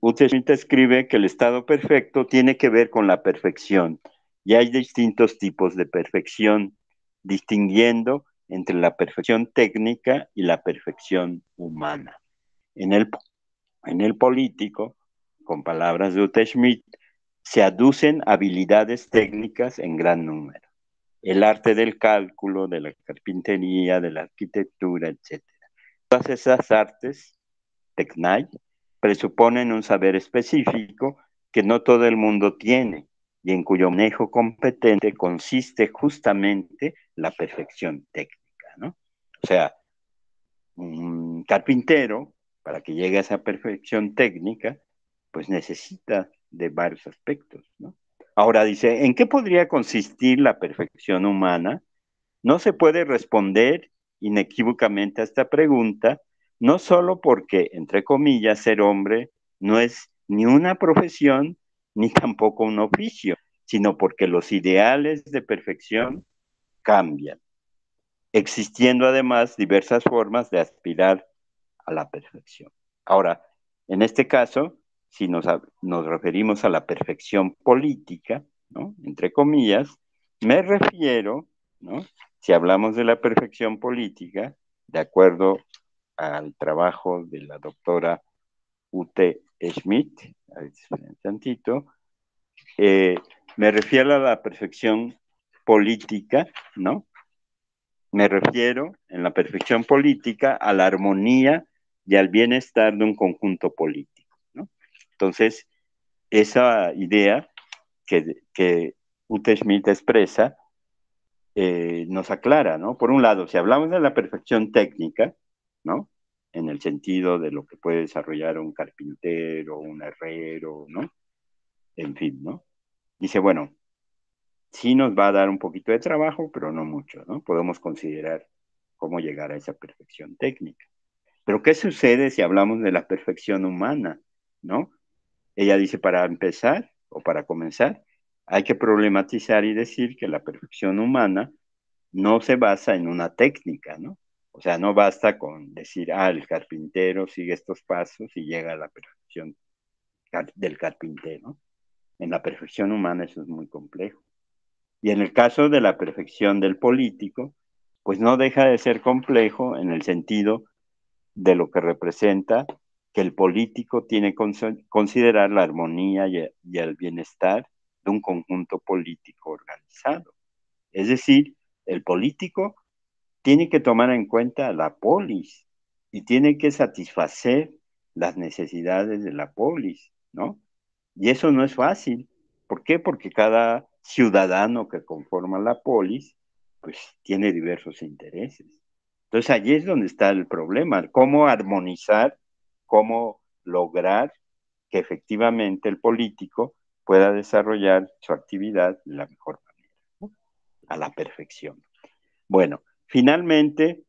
Ute Schmidt escribe que el estado perfecto tiene que ver con la perfección, y hay distintos tipos de perfección, distinguiendo entre la perfección técnica y la perfección humana. En el político, con palabras de Ute Schmidt, se aducen habilidades técnicas en gran número. El arte del cálculo, de la carpintería, de la arquitectura, etc. Todas esas artes, tecnai, presuponen un saber específico que no todo el mundo tiene y en cuyo manejo competente consiste justamente la perfección técnica, ¿no? O sea, un carpintero, para que llegue a esa perfección técnica, pues necesita de varios aspectos, ¿no? Ahora dice, ¿en qué podría consistir la perfección humana? No se puede responder inequívocamente a esta pregunta, no solo porque, entre comillas, ser hombre no es ni una profesión ni tampoco un oficio, sino porque los ideales de perfección cambian, existiendo además diversas formas de aspirar a la perfección. Ahora, en este caso, si nos referimos a la perfección política, ¿no? Entre comillas, me refiero, ¿no? Si hablamos de la perfección política, de acuerdo al trabajo de la doctora Ute Schmidt, un tantito, me refiero a la perfección política, ¿no? Me refiero en la perfección política a la armonía y al bienestar de un conjunto político. Entonces, esa idea que Ute Schmidt expresa nos aclara, ¿no? Por un lado, si hablamos de la perfección técnica, ¿no? En el sentido de lo que puede desarrollar un carpintero, un herrero, ¿no? En fin, ¿no? Dice, bueno, sí nos va a dar un poquito de trabajo, pero no mucho, ¿no? Podemos considerar cómo llegar a esa perfección técnica. Pero ¿qué sucede si hablamos de la perfección humana, no? Ella dice, para empezar, o para comenzar, hay que problematizar y decir que la perfección humana no se basa en una técnica, ¿no? O sea, no basta con decir, ah, el carpintero sigue estos pasos y llega a la perfección del carpintero. En la perfección humana eso es muy complejo. Y en el caso de la perfección del político, pues no deja de ser complejo en el sentido de lo que representa que el político tiene que considerar la armonía y el bienestar de un conjunto político organizado. Es decir, el político tiene que tomar en cuenta la polis y tiene que satisfacer las necesidades de la polis, ¿no? Y eso no es fácil. ¿Por qué? Porque cada ciudadano que conforma la polis, pues tiene diversos intereses. Entonces allí es donde está el problema, cómo armonizar, cómo lograr que efectivamente el político pueda desarrollar su actividad de la mejor manera, ¿no? A la perfección. Bueno, finalmente,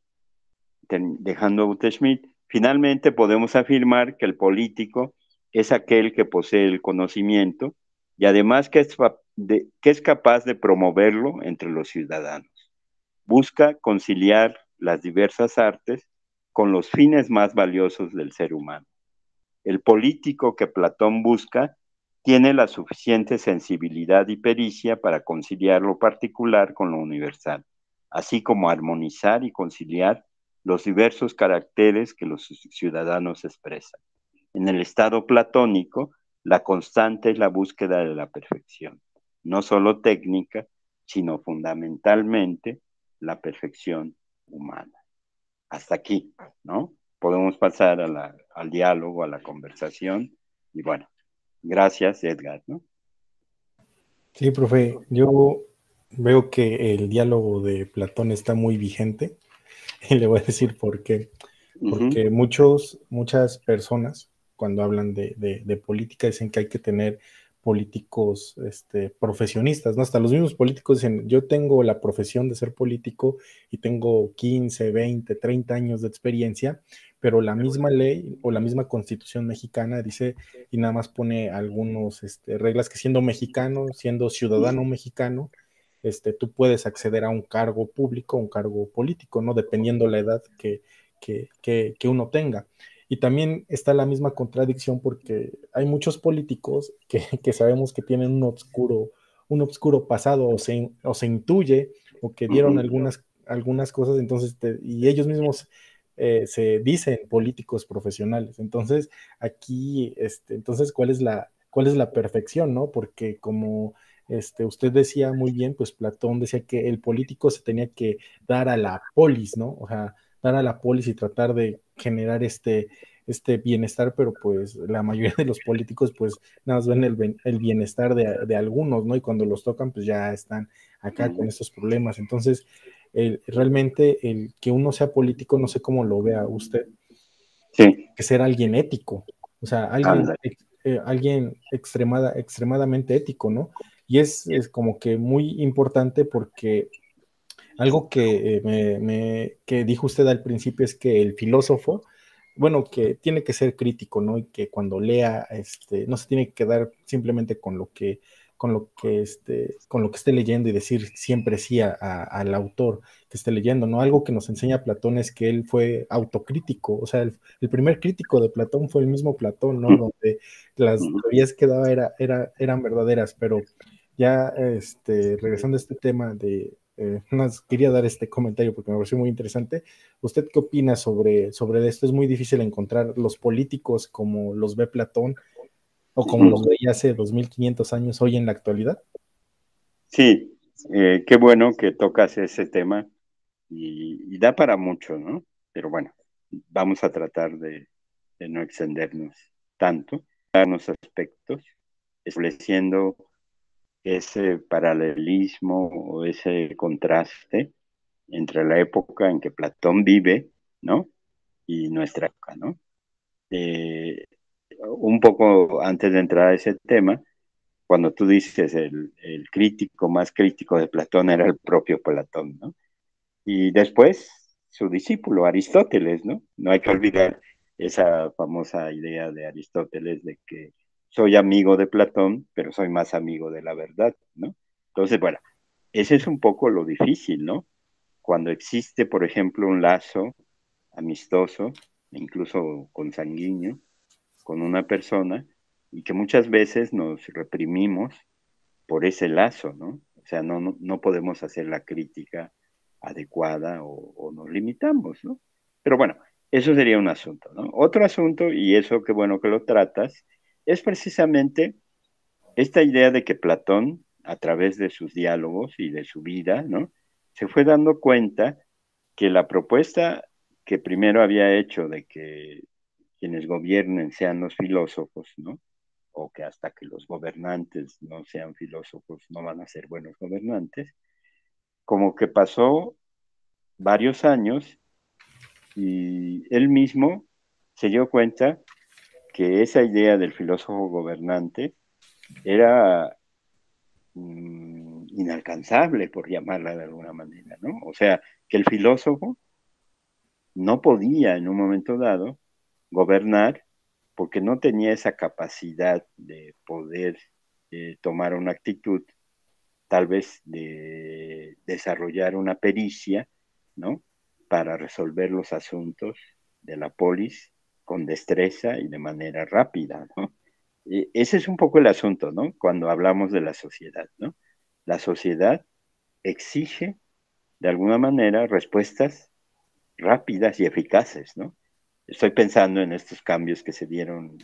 dejando a Ute Schmidt, finalmente podemos afirmar que el político es aquel que posee el conocimiento y además que es capaz de promoverlo entre los ciudadanos. Busca conciliar las diversas artes con los fines más valiosos del ser humano. El político que Platón busca tiene la suficiente sensibilidad y pericia para conciliar lo particular con lo universal, así como armonizar y conciliar los diversos caracteres que los ciudadanos expresan. En el estado platónico, la constante es la búsqueda de la perfección, no solo técnica, sino fundamentalmente la perfección humana. Hasta aquí, ¿no? Podemos pasar a al diálogo, a la conversación, y bueno, gracias, Edgar, ¿no? Sí, profe, yo veo que el diálogo de Platón está muy vigente, y le voy a decir por qué. Porque muchas personas, cuando hablan de política, dicen que hay que tener políticos profesionistas, ¿no? Hasta los mismos políticos dicen, yo tengo la profesión de ser político y tengo 15, 20, 30 años de experiencia, pero la misma ley o la misma Constitución mexicana dice, y nada más pone algunos reglas, que siendo mexicano, siendo ciudadano mexicano, tú puedes acceder a un cargo público, un cargo político, ¿no? Dependiendo la edad que uno tenga. Y también está la misma contradicción porque hay muchos políticos que sabemos que tienen un obscuro pasado o se intuye o que dieron algunas cosas, entonces y ellos mismos se dicen políticos profesionales. Entonces aquí, entonces ¿cuál es la perfección, no? Porque como usted decía muy bien, pues Platón decía que el político se tenía que dar a la polis, ¿no? O sea, dar a la polis y tratar de generar este bienestar, pero pues la mayoría de los políticos pues nada más ven el bienestar de algunos, ¿no? Y cuando los tocan pues ya están acá con estos problemas. Entonces, realmente el que uno sea político, no sé cómo lo vea usted, sí, que ser alguien ético, o sea, alguien extremadamente ético, ¿no? Y es como que muy importante porque algo que, que dijo usted al principio es que el filósofo, bueno, que tiene que ser crítico, ¿no? Y que cuando lea, no se tiene que quedar simplemente con lo que esté leyendo y decir siempre sí al autor que esté leyendo, ¿no? Algo que nos enseña Platón es que él fue autocrítico, o sea, el primer crítico de Platón fue el mismo Platón, ¿no? Donde las teorías que daba eran verdaderas, pero ya regresando a este tema de... quería dar este comentario porque me pareció muy interesante. ¿Usted qué opina sobre esto? Es muy difícil encontrar los políticos como los ve Platón o como los veía hace 2500 años hoy en la actualidad. Sí, qué bueno que tocas ese tema y da para mucho, ¿no? Pero bueno, vamos a tratar de no extendernos tanto, darnos aspectos, estableciendo ese paralelismo o ese contraste entre la época en que Platón vive, ¿no? Y nuestra época, ¿no? Un poco antes de entrar a ese tema, cuando tú dices el crítico más crítico de Platón era el propio Platón, ¿no? Y después su discípulo, Aristóteles, ¿no? No hay que olvidar esa famosa idea de Aristóteles de que soy amigo de Platón, pero soy más amigo de la verdad, ¿no? Entonces, bueno, ese es un poco lo difícil, ¿no? Cuando existe, por ejemplo, un lazo amistoso, incluso consanguíneo, con una persona, y que muchas veces nos reprimimos por ese lazo, ¿no? O sea, no podemos hacer la crítica adecuada o nos limitamos, ¿no? Pero bueno, eso sería un asunto, ¿no? Otro asunto, y eso qué bueno que lo tratas, es precisamente esta idea de que Platón, a través de sus diálogos y de su vida, ¿no?, se fue dando cuenta que la propuesta que primero había hecho de que quienes gobiernen sean los filósofos, ¿no?, o que hasta que los gobernantes no sean filósofos no van a ser buenos gobernantes, como que pasó varios años y él mismo se dio cuenta que esa idea del filósofo gobernante era inalcanzable, por llamarla de alguna manera, ¿no? O sea, que el filósofo no podía en un momento dado gobernar porque no tenía esa capacidad de poder tomar una actitud, tal vez de desarrollar una pericia, ¿no?, para resolver los asuntos de la polis con destreza y de manera rápida, ¿no? Ese es un poco el asunto, ¿no?, cuando hablamos de la sociedad, ¿no? La sociedad exige, de alguna manera, respuestas rápidas y eficaces, ¿no? Estoy pensando en estos cambios que se dieron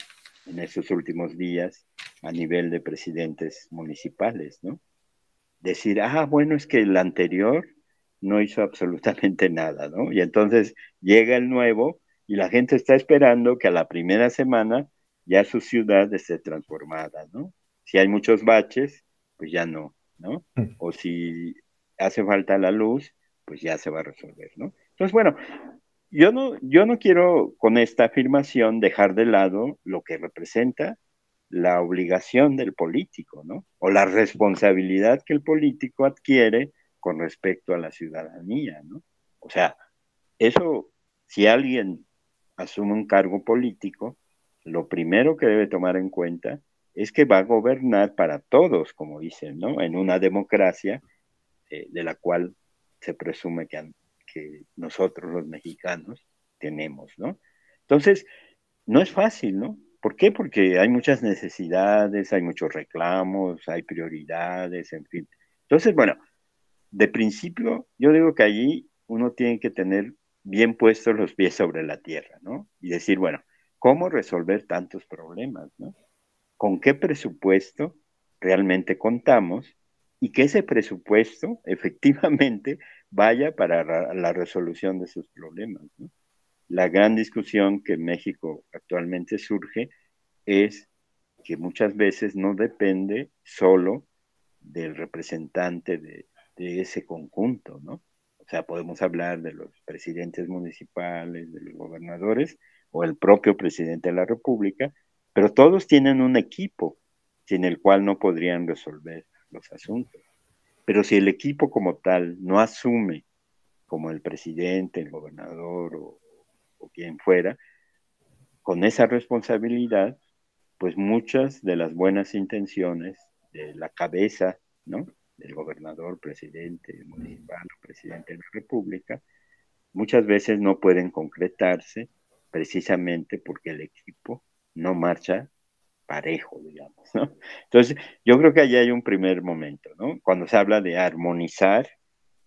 en estos últimos días a nivel de presidentes municipales, ¿no? Decir, ah, bueno, es que el anterior no hizo absolutamente nada, ¿no? Y entonces llega el nuevo y la gente está esperando que a la primera semana ya su ciudad esté transformada, ¿no? Si hay muchos baches, pues ya no, ¿no? O si hace falta la luz, pues ya se va a resolver, ¿no? Entonces, bueno, yo no quiero con esta afirmación dejar de lado lo que representa la obligación del político, ¿no?, o la responsabilidad que el político adquiere con respecto a la ciudadanía, ¿no? O sea, eso, si alguien asume un cargo político, lo primero que debe tomar en cuenta es que va a gobernar para todos, como dicen, ¿no?, en una democracia de la cual se presume que nosotros los mexicanos tenemos, ¿no? Entonces, no es fácil, ¿no? ¿Por qué? Porque hay muchas necesidades, hay muchos reclamos, hay prioridades, en fin. Entonces, bueno, de principio, yo digo que allí uno tiene que tener bien puestos los pies sobre la tierra, ¿no? Y decir, bueno, ¿cómo resolver tantos problemas, ¿no? ¿Con qué presupuesto realmente contamos? Y que ese presupuesto efectivamente vaya para la resolución de esos problemas, ¿no? La gran discusión que en México actualmente surge es que muchas veces no depende solo del representante de ese conjunto, ¿no? O sea, podemos hablar de los presidentes municipales, de los gobernadores o el propio presidente de la República, pero todos tienen un equipo sin el cual no podrían resolver los asuntos. Pero si el equipo como tal no asume, como el presidente, el gobernador o quien fuera, con esa responsabilidad, pues muchas de las buenas intenciones de la cabeza, ¿no?, del gobernador, presidente municipal, presidente de la República, muchas veces no pueden concretarse precisamente porque el equipo no marcha parejo, digamos, ¿no? Entonces, yo creo que allí hay un primer momento, ¿no?, cuando se habla de armonizar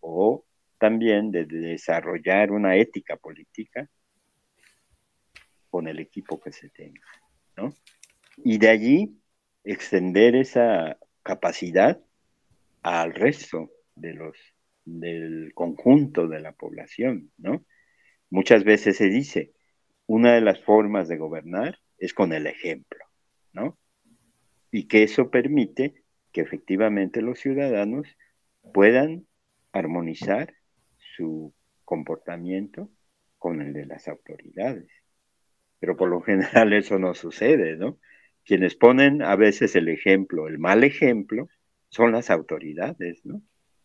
o también de desarrollar una ética política con el equipo que se tenga, ¿no? Y de allí extender esa capacidad al resto de del conjunto de la población, ¿no? Muchas veces se dice, una de las formas de gobernar es con el ejemplo, ¿no? Y que eso permite que efectivamente los ciudadanos puedan armonizar su comportamiento con el de las autoridades. Pero por lo general eso no sucede, ¿no? Quienes ponen a veces el ejemplo, el mal ejemplo, son las autoridades, ¿no?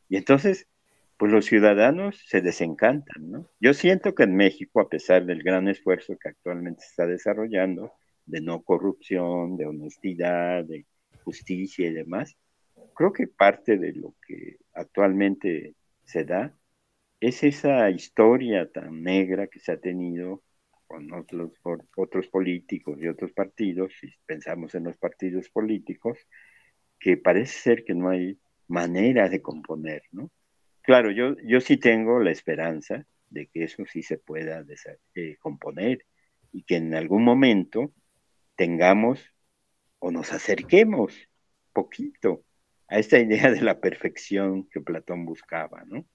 Y entonces pues los ciudadanos se desencantan, ¿no? Yo siento que en México, a pesar del gran esfuerzo que actualmente se está desarrollando, de no corrupción, de honestidad, de justicia y demás, creo que parte de lo que actualmente se da es esa historia tan negra que se ha tenido con otros políticos y otros partidos, si pensamos en los partidos políticos, que parece ser que no hay manera de componer, ¿no? Claro, yo sí tengo la esperanza de que eso sí se pueda componer y que en algún momento tengamos o nos acerquemos poquito a esta idea de la perfección que Platón buscaba, ¿no?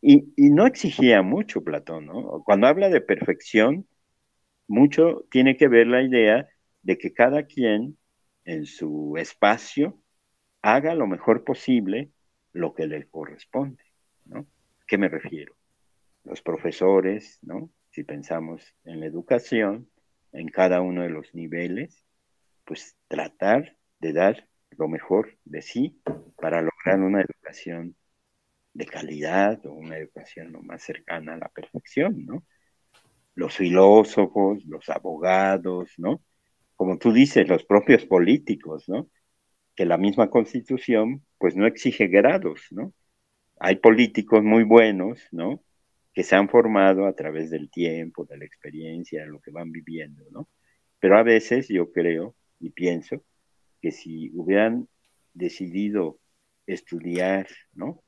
Y no exigía mucho Platón, ¿no? Cuando habla de perfección, mucho tiene que ver la idea de que cada quien en su espacio haga lo mejor posible lo que le corresponde, ¿no? ¿Qué me refiero? Los profesores, ¿no? Si pensamos en la educación, en cada uno de los niveles, pues tratar de dar lo mejor de sí para lograr una educación de calidad o una educación lo más cercana a la perfección, ¿no? Los filósofos, los abogados, ¿no? Como tú dices, los propios políticos, ¿no? Que la misma Constitución, pues no exige grados, ¿no? Hay políticos muy buenos, ¿no? Que se han formado a través del tiempo, de la experiencia, de lo que van viviendo, ¿no? Pero a veces yo creo y pienso que si hubieran decidido estudiar, ¿no?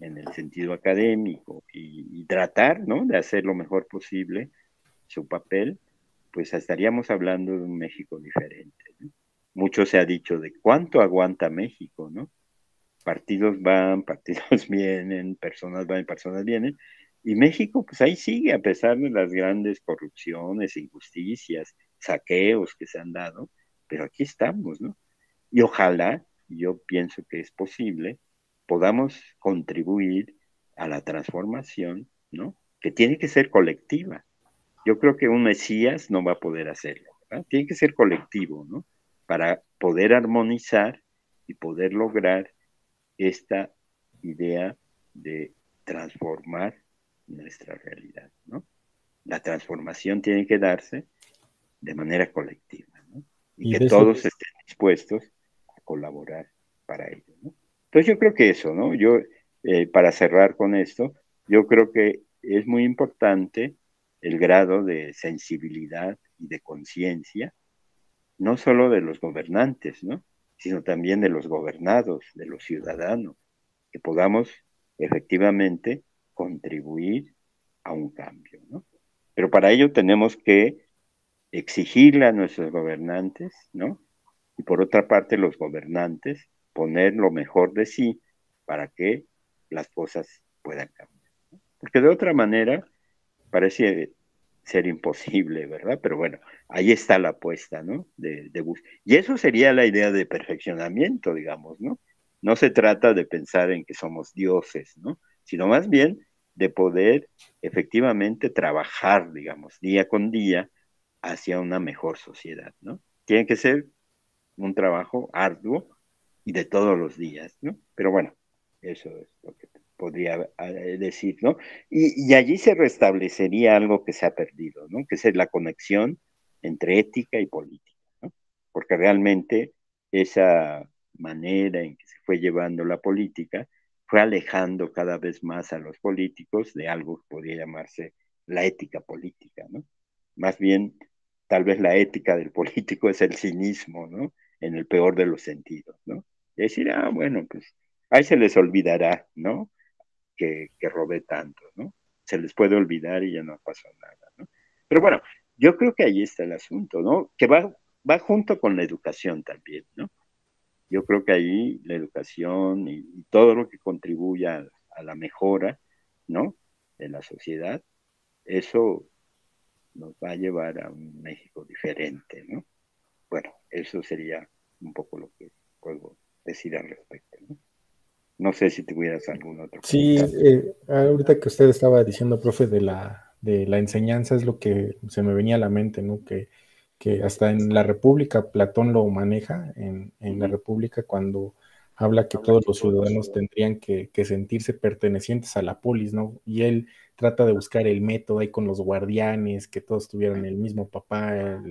En el sentido académico y tratar, ¿no? De hacer lo mejor posible su papel, pues estaríamos hablando de un México diferente, ¿no? Mucho se ha dicho de cuánto aguanta México, ¿no? Partidos van, partidos vienen, personas van y personas vienen, y México pues ahí sigue a pesar de las grandes corrupciones, injusticias, saqueos que se han dado, pero aquí estamos, ¿no? Y ojalá, yo pienso que es posible, podamos contribuir a la transformación, ¿no? Que tiene que ser colectiva. Yo creo que un Mesías no va a poder hacerlo, ¿verdad? Tiene que ser colectivo, ¿no? Para poder armonizar y poder lograr esta idea de transformar nuestra realidad, ¿no? La transformación tiene que darse de manera colectiva, ¿no? Y que todos estén dispuestos a colaborar para ello, ¿no? Entonces yo creo que eso, ¿no? Yo, para cerrar con esto, yo creo que es muy importante el grado de sensibilidad y de conciencia, no solo de los gobernantes, ¿no? Sino también de los gobernados, de los ciudadanos, que podamos efectivamente contribuir a un cambio, ¿no? Pero para ello tenemos que exigirle a nuestros gobernantes, ¿no? Y por otra parte los gobernantes, poner lo mejor de sí para que las cosas puedan cambiar, ¿no? Porque de otra manera parece ser imposible, ¿verdad? Pero bueno, ahí está la apuesta, ¿no? Y eso sería la idea de perfeccionamiento, digamos, ¿no? No se trata de pensar en que somos dioses, ¿no? Sino más bien de poder efectivamente trabajar, digamos, día con día hacia una mejor sociedad, ¿no? Tiene que ser un trabajo arduo y de todos los días, ¿no? Pero bueno, eso es lo que podría decir, ¿no? Y allí se restablecería algo que se ha perdido, ¿no? Que es la conexión entre ética y política, ¿no? Porque realmente esa manera en que se fue llevando la política fue alejando cada vez más a los políticos de algo que podría llamarse la ética política, ¿no? Más bien, tal vez la ética del político es el cinismo, ¿no? En el peor de los sentidos, ¿no? Y decir, ah, bueno, pues ahí se les olvidará, ¿no? Que robé tanto, ¿no? Se les puede olvidar y ya no pasó nada, ¿no? Pero bueno, yo creo que ahí está el asunto, ¿no? Que va junto con la educación también, ¿no? Yo creo que ahí la educación y todo lo que contribuya a la mejora, ¿no? De la sociedad, eso nos va a llevar a un México diferente, ¿no? Bueno, eso sería un poco lo que puedo decir al respecto, ¿no? No sé si tuvieras algún otro comentario. Sí, ahorita que usted estaba diciendo, profe, de la enseñanza es lo que se me venía a la mente, ¿no? Que hasta en la República Platón lo maneja, en la República cuando habla que todos los ciudadanos tendrían que sentirse pertenecientes a la polis, ¿no? Y él trata de buscar el método ahí con los guardianes, que todos tuvieran el mismo papá,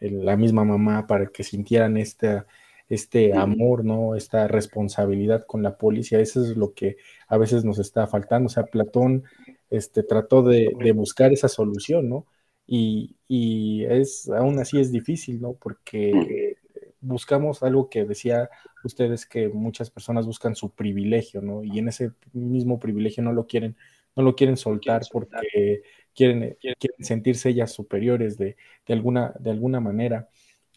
la misma mamá, para que sintieran este amor, ¿no? Esta responsabilidad con la polis, y eso es lo que a veces nos está faltando. O sea, Platón trató de buscar esa solución, ¿no? Y es, aún así es difícil, ¿no? Porque buscamos algo que decía ustedes, que muchas personas buscan su privilegio, ¿no? Y en ese mismo privilegio no lo quieren soltar porque quieren sentirse ellas superiores de alguna manera.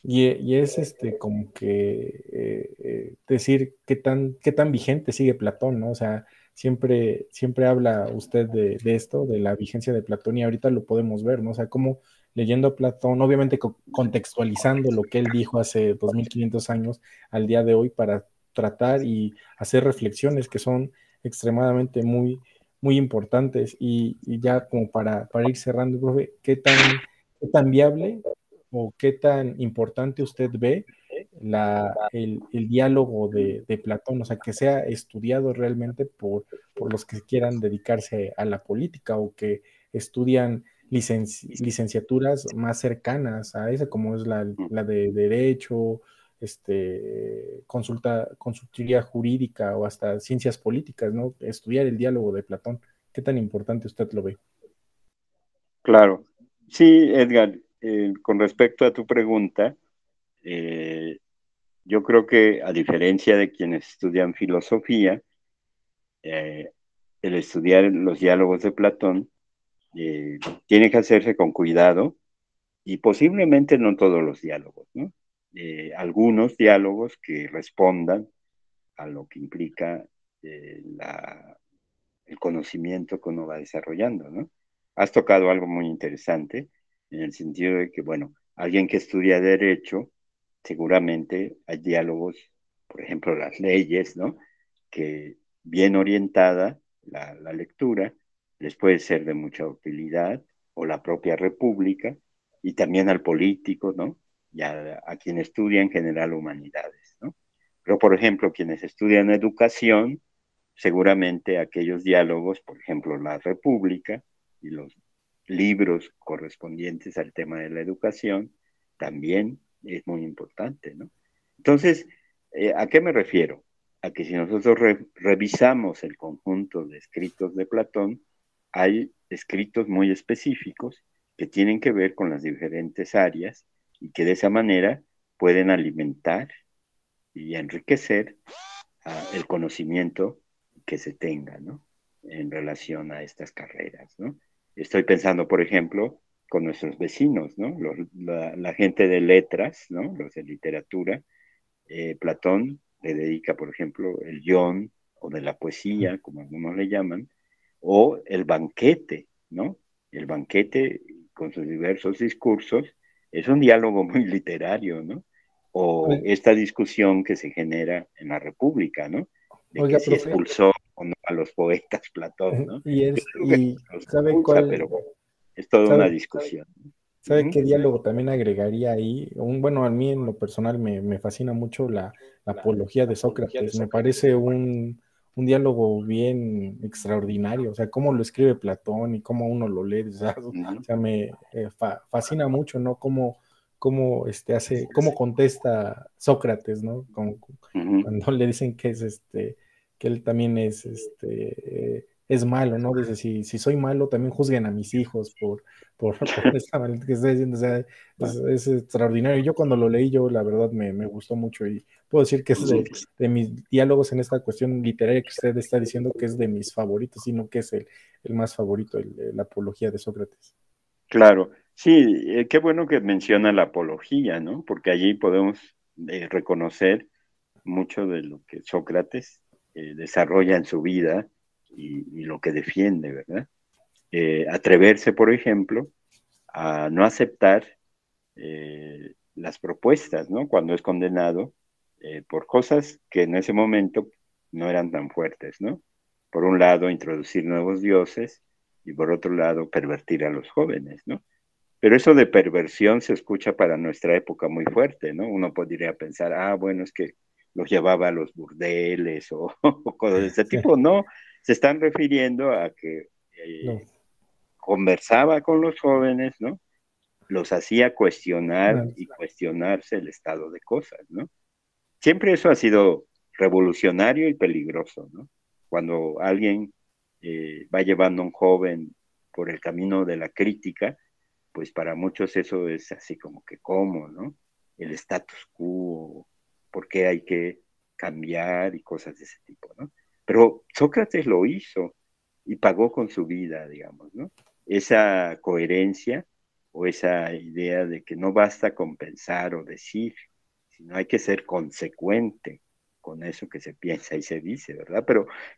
Y es como que decir qué tan vigente sigue Platón, ¿no? O sea, siempre habla usted de esto, de la vigencia de Platón, y ahorita lo podemos ver, ¿no? O sea, cómo leyendo a Platón, obviamente contextualizando lo que él dijo hace 2500 años al día de hoy, para tratar y hacer reflexiones que son extremadamente muy, muy importantes. Y ya como para ir cerrando, profe, ¿qué tan viable o qué tan importante usted ve el diálogo de Platón? O sea, que sea estudiado realmente por los que quieran dedicarse a la política, o que estudian licenciaturas más cercanas a esa, como es la de Derecho, consultoría jurídica, o hasta ciencias políticas, ¿no? Estudiar el diálogo de Platón. ¿Qué tan importante usted lo ve? Claro. Sí, Edgar, con respecto a tu pregunta, yo creo que, a diferencia de quienes estudian filosofía, el estudiar los diálogos de Platón tiene que hacerse con cuidado, y posiblemente no todos los diálogos, ¿no? Algunos diálogos que respondan a lo que implica el conocimiento que uno va desarrollando, ¿no? Has tocado algo muy interesante, en el sentido de que, bueno, alguien que estudia Derecho, seguramente hay diálogos, por ejemplo, las leyes, ¿no? Que bien orientada la lectura les puede ser de mucha utilidad, o la propia República, y también al político, ¿no? Y a quien estudia en general humanidades, ¿no? Pero, por ejemplo, quienes estudian educación, seguramente aquellos diálogos, por ejemplo, la República y los libros correspondientes al tema de la educación, también es muy importante, ¿no? Entonces, ¿a qué me refiero? A que si nosotros revisamos el conjunto de escritos de Platón, hay escritos muy específicos que tienen que ver con las diferentes áreas, y que de esa manera pueden alimentar y enriquecer el conocimiento que se tenga, ¿no? En relación a estas carreras, ¿no? Estoy pensando, por ejemplo, con nuestros vecinos, ¿no? La gente de letras, ¿no? Los de literatura. Platón le dedica, por ejemplo, el guión, o de la poesía, como algunos le llaman, o el banquete, ¿no? El banquete, con sus diversos discursos, es un diálogo muy literario, ¿no? O esta discusión que se genera en la República, ¿no? De oiga, que si expulsó o no a los poetas Platón, ¿no? Y ¿sabe expulsa, cuál? Pero es toda una discusión. ¿Sabe qué diálogo también agregaría ahí? Bueno, a mí en lo personal me fascina mucho la apología de Sócrates. Me parece un diálogo bien extraordinario. O sea, cómo lo escribe Platón y cómo uno lo lee, ¿sabes? O sea, me fascina mucho, ¿no? Cómo contesta Sócrates, ¿no? Cuando le dicen que es que él también es malo, ¿no? Dice, si soy malo, también juzguen a mis hijos por esta maldad que está diciendo. O sea, es extraordinario. Yo cuando lo leí, la verdad me gustó mucho, y puedo decir que es de mis diálogos en esta cuestión literaria que usted está diciendo, que es de mis favoritos, sino que es el más favorito, la apología de Sócrates. Claro, sí, qué bueno que menciona la apología, ¿no? Porque allí podemos reconocer mucho de lo que Sócrates desarrolla en su vida, y lo que defiende, ¿verdad? Atreverse, por ejemplo, a no aceptar las propuestas, ¿no? Cuando es condenado por cosas que en ese momento no eran tan fuertes, ¿no? Por un lado, introducir nuevos dioses, y por otro lado, pervertir a los jóvenes, ¿no? Pero eso de perversión se escucha para nuestra época muy fuerte, ¿no? Uno podría pensar, ah, bueno, es que los llevaba a los burdeles o cosas de ese tipo, no, se están refiriendo a que conversaba con los jóvenes, ¿no? Los hacía cuestionar y cuestionarse el estado de cosas, ¿no? Siempre eso ha sido revolucionario y peligroso, ¿no? Cuando alguien va llevando a un joven por el camino de la crítica, pues para muchos eso es así como que ¿cómo, no? El status quo, ¿por qué hay que cambiar? Y cosas de ese tipo, ¿no? Pero Sócrates lo hizo y pagó con su vida, digamos, ¿no? Esa coherencia o esa idea de que no basta con pensar o decir, sino hay que ser consecuente con eso que se piensa y se dice, ¿verdad?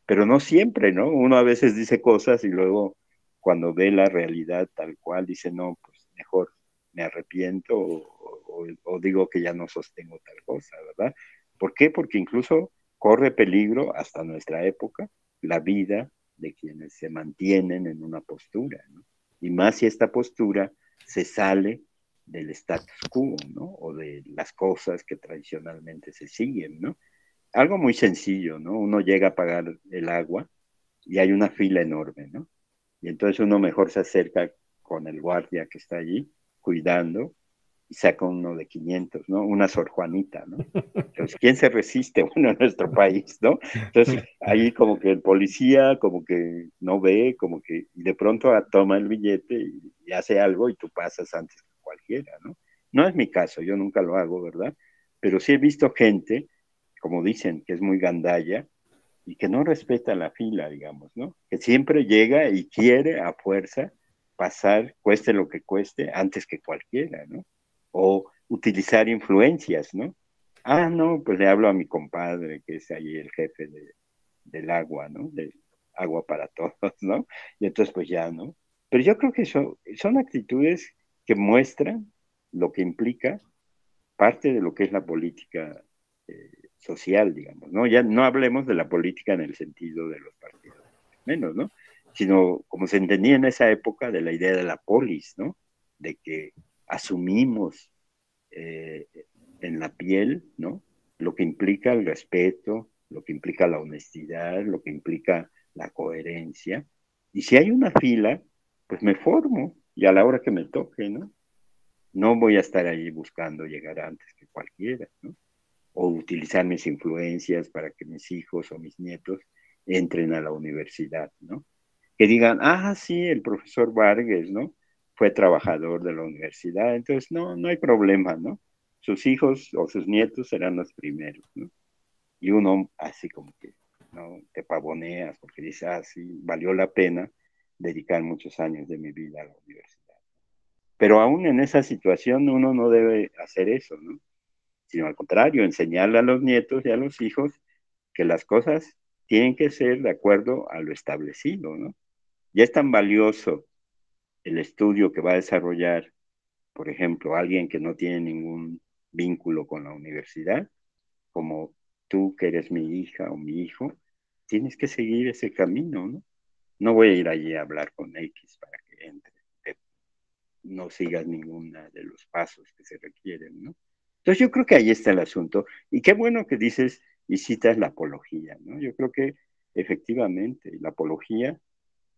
Pero no siempre, ¿no? Uno a veces dice cosas y luego cuando ve la realidad tal cual dice, no, pues mejor me arrepiento o digo que ya no sostengo tal cosa, ¿verdad? ¿Por qué? Porque incluso corre peligro hasta nuestra época la vida de quienes se mantienen en una postura, ¿no? Y más si esta postura se sale del status quo, ¿no? O de las cosas que tradicionalmente se siguen, ¿no? Algo muy sencillo, ¿no? Uno llega a pagar el agua y hay una fila enorme, ¿no? Y entonces uno mejor se acerca con el guardia que está allí, cuidando, y saca uno de 500, ¿no? Una Sor Juanita, ¿no? Entonces, ¿quién se resiste? Bueno, en nuestro país, ¿no? Entonces, ahí como que el policía, como que no ve, como que y de pronto toma el billete y hace algo y tú pasas antes que cualquiera, ¿no? No es mi caso, yo nunca lo hago, ¿verdad? Pero sí he visto gente, como dicen, que es muy gandalla, y que no respeta la fila, digamos, ¿no? Que siempre llega y quiere a fuerza pasar, cueste lo que cueste, antes que cualquiera, ¿no? O utilizar influencias, ¿no? Ah, no, pues le hablo a mi compadre, que es ahí el jefe del agua, ¿no? Del agua para todos, ¿no? Y entonces pues ya, ¿no? Pero yo creo que son actitudes que muestran lo que implica parte de lo que es la política social, digamos, ¿no? Ya no hablemos de la política en el sentido de los partidos, menos, ¿no? Sino como se entendía en esa época de la idea de la polis, ¿no? De que asumimos en la piel, ¿no? Lo que implica el respeto, lo que implica la honestidad, lo que implica la coherencia. Y si hay una fila, pues me formo y a la hora que me toque, ¿no? No voy a estar ahí buscando llegar antes que cualquiera, ¿no? O utilizar mis influencias para que mis hijos o mis nietos entren a la universidad, ¿no? Que digan, ah, sí, el profesor Vargas, ¿no? Fue trabajador de la universidad, entonces no hay problema, ¿no? Sus hijos o sus nietos serán los primeros, ¿no? Y uno así como que, ¿no? Te pavoneas porque dices, ah, sí, valió la pena dedicar muchos años de mi vida a la universidad. Pero aún en esa situación uno no debe hacer eso, ¿no? Sino al contrario, enseñarle a los nietos y a los hijos que las cosas tienen que ser de acuerdo a lo establecido, ¿no? Ya es tan valioso el estudio que va a desarrollar, por ejemplo, alguien que no tiene ningún vínculo con la universidad, como tú que eres mi hija o mi hijo, tienes que seguir ese camino, ¿no? No voy a ir allí a hablar con X para que entre, que no sigas ninguno de los pasos que se requieren, ¿no? Entonces yo creo que ahí está el asunto. Y qué bueno que dices y citas la apología, ¿no? Yo creo que efectivamente la apología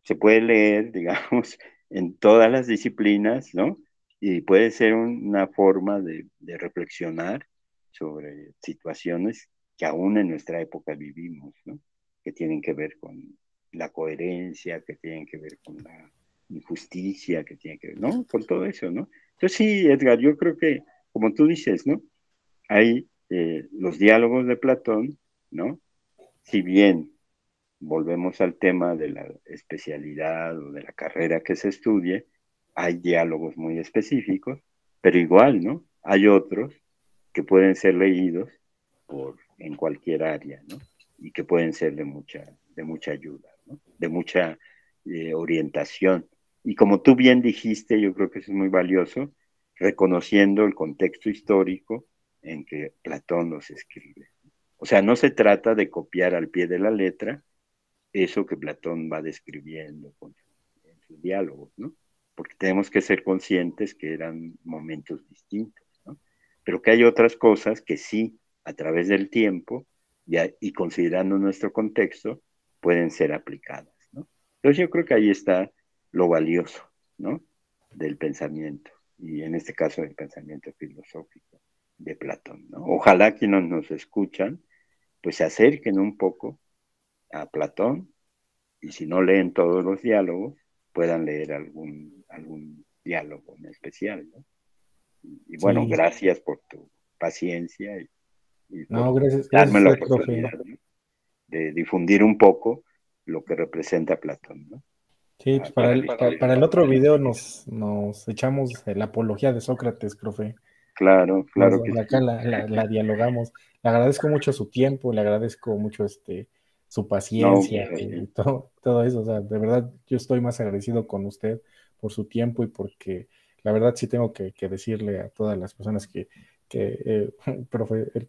se puede leer, digamos, en todas las disciplinas, ¿no? Y puede ser una forma de reflexionar sobre situaciones que aún en nuestra época vivimos, ¿no? Que tienen que ver con la coherencia, que tienen que ver con la injusticia, que tienen que ver, ¿no? Con todo eso, ¿no? Entonces sí, Edgar, yo creo que como tú dices, ¿no? Hay los diálogos de Platón, ¿no? Si bien volvemos al tema de la especialidad o de la carrera que se estudie, hay diálogos muy específicos, pero igual, ¿no? Hay otros que pueden ser leídos en cualquier área, ¿no? Y que pueden ser de mucha ayuda, ¿no? De mucha orientación. Y como tú bien dijiste, yo creo que eso es muy valioso, reconociendo el contexto histórico en que Platón los escribe. O sea, no se trata de copiar al pie de la letra eso que Platón va describiendo en sus diálogos, ¿no? Porque tenemos que ser conscientes que eran momentos distintos, ¿no? Pero que hay otras cosas que sí a través del tiempo y considerando nuestro contexto, pueden ser aplicadas, ¿no? Entonces yo creo que ahí está lo valioso, ¿no?, del pensamiento, y en este caso del pensamiento filosófico de Platón, ¿no? Ojalá quienes nos escuchan pues se acerquen un poco a Platón, y si no leen todos los diálogos, puedan leer algún diálogo en especial, ¿no? Y bueno, sí, gracias por tu paciencia y no, gracias, darme la oportunidad, ¿no?, de difundir un poco lo que representa Platón, ¿no? Sí, pues para el otro video nos echamos la apología de Sócrates, profe. Claro, claro. Pues, que acá sí. la dialogamos. Le agradezco mucho su tiempo, le agradezco mucho su paciencia, y todo eso. O sea, de verdad, yo estoy más agradecido con usted por su tiempo, y porque la verdad sí tengo que decirle a todas las personas que el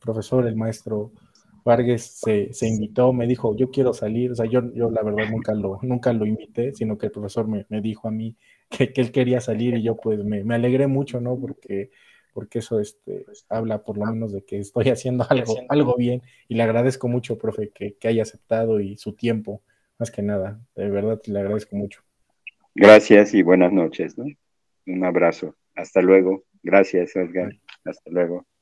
profesor, el maestro Vargas se invitó, me dijo, yo quiero salir. O sea, yo la verdad nunca lo invité, sino que el profesor me dijo a mí que él quería salir, y yo pues me alegré mucho, ¿no? Porque eso habla por lo menos de que estoy haciendo algo bien, y le agradezco mucho, profe, que haya aceptado, y su tiempo, más que nada. De verdad, le agradezco mucho. Gracias y buenas noches, ¿no? Un abrazo. Hasta luego. Gracias, Edgar. Hasta luego.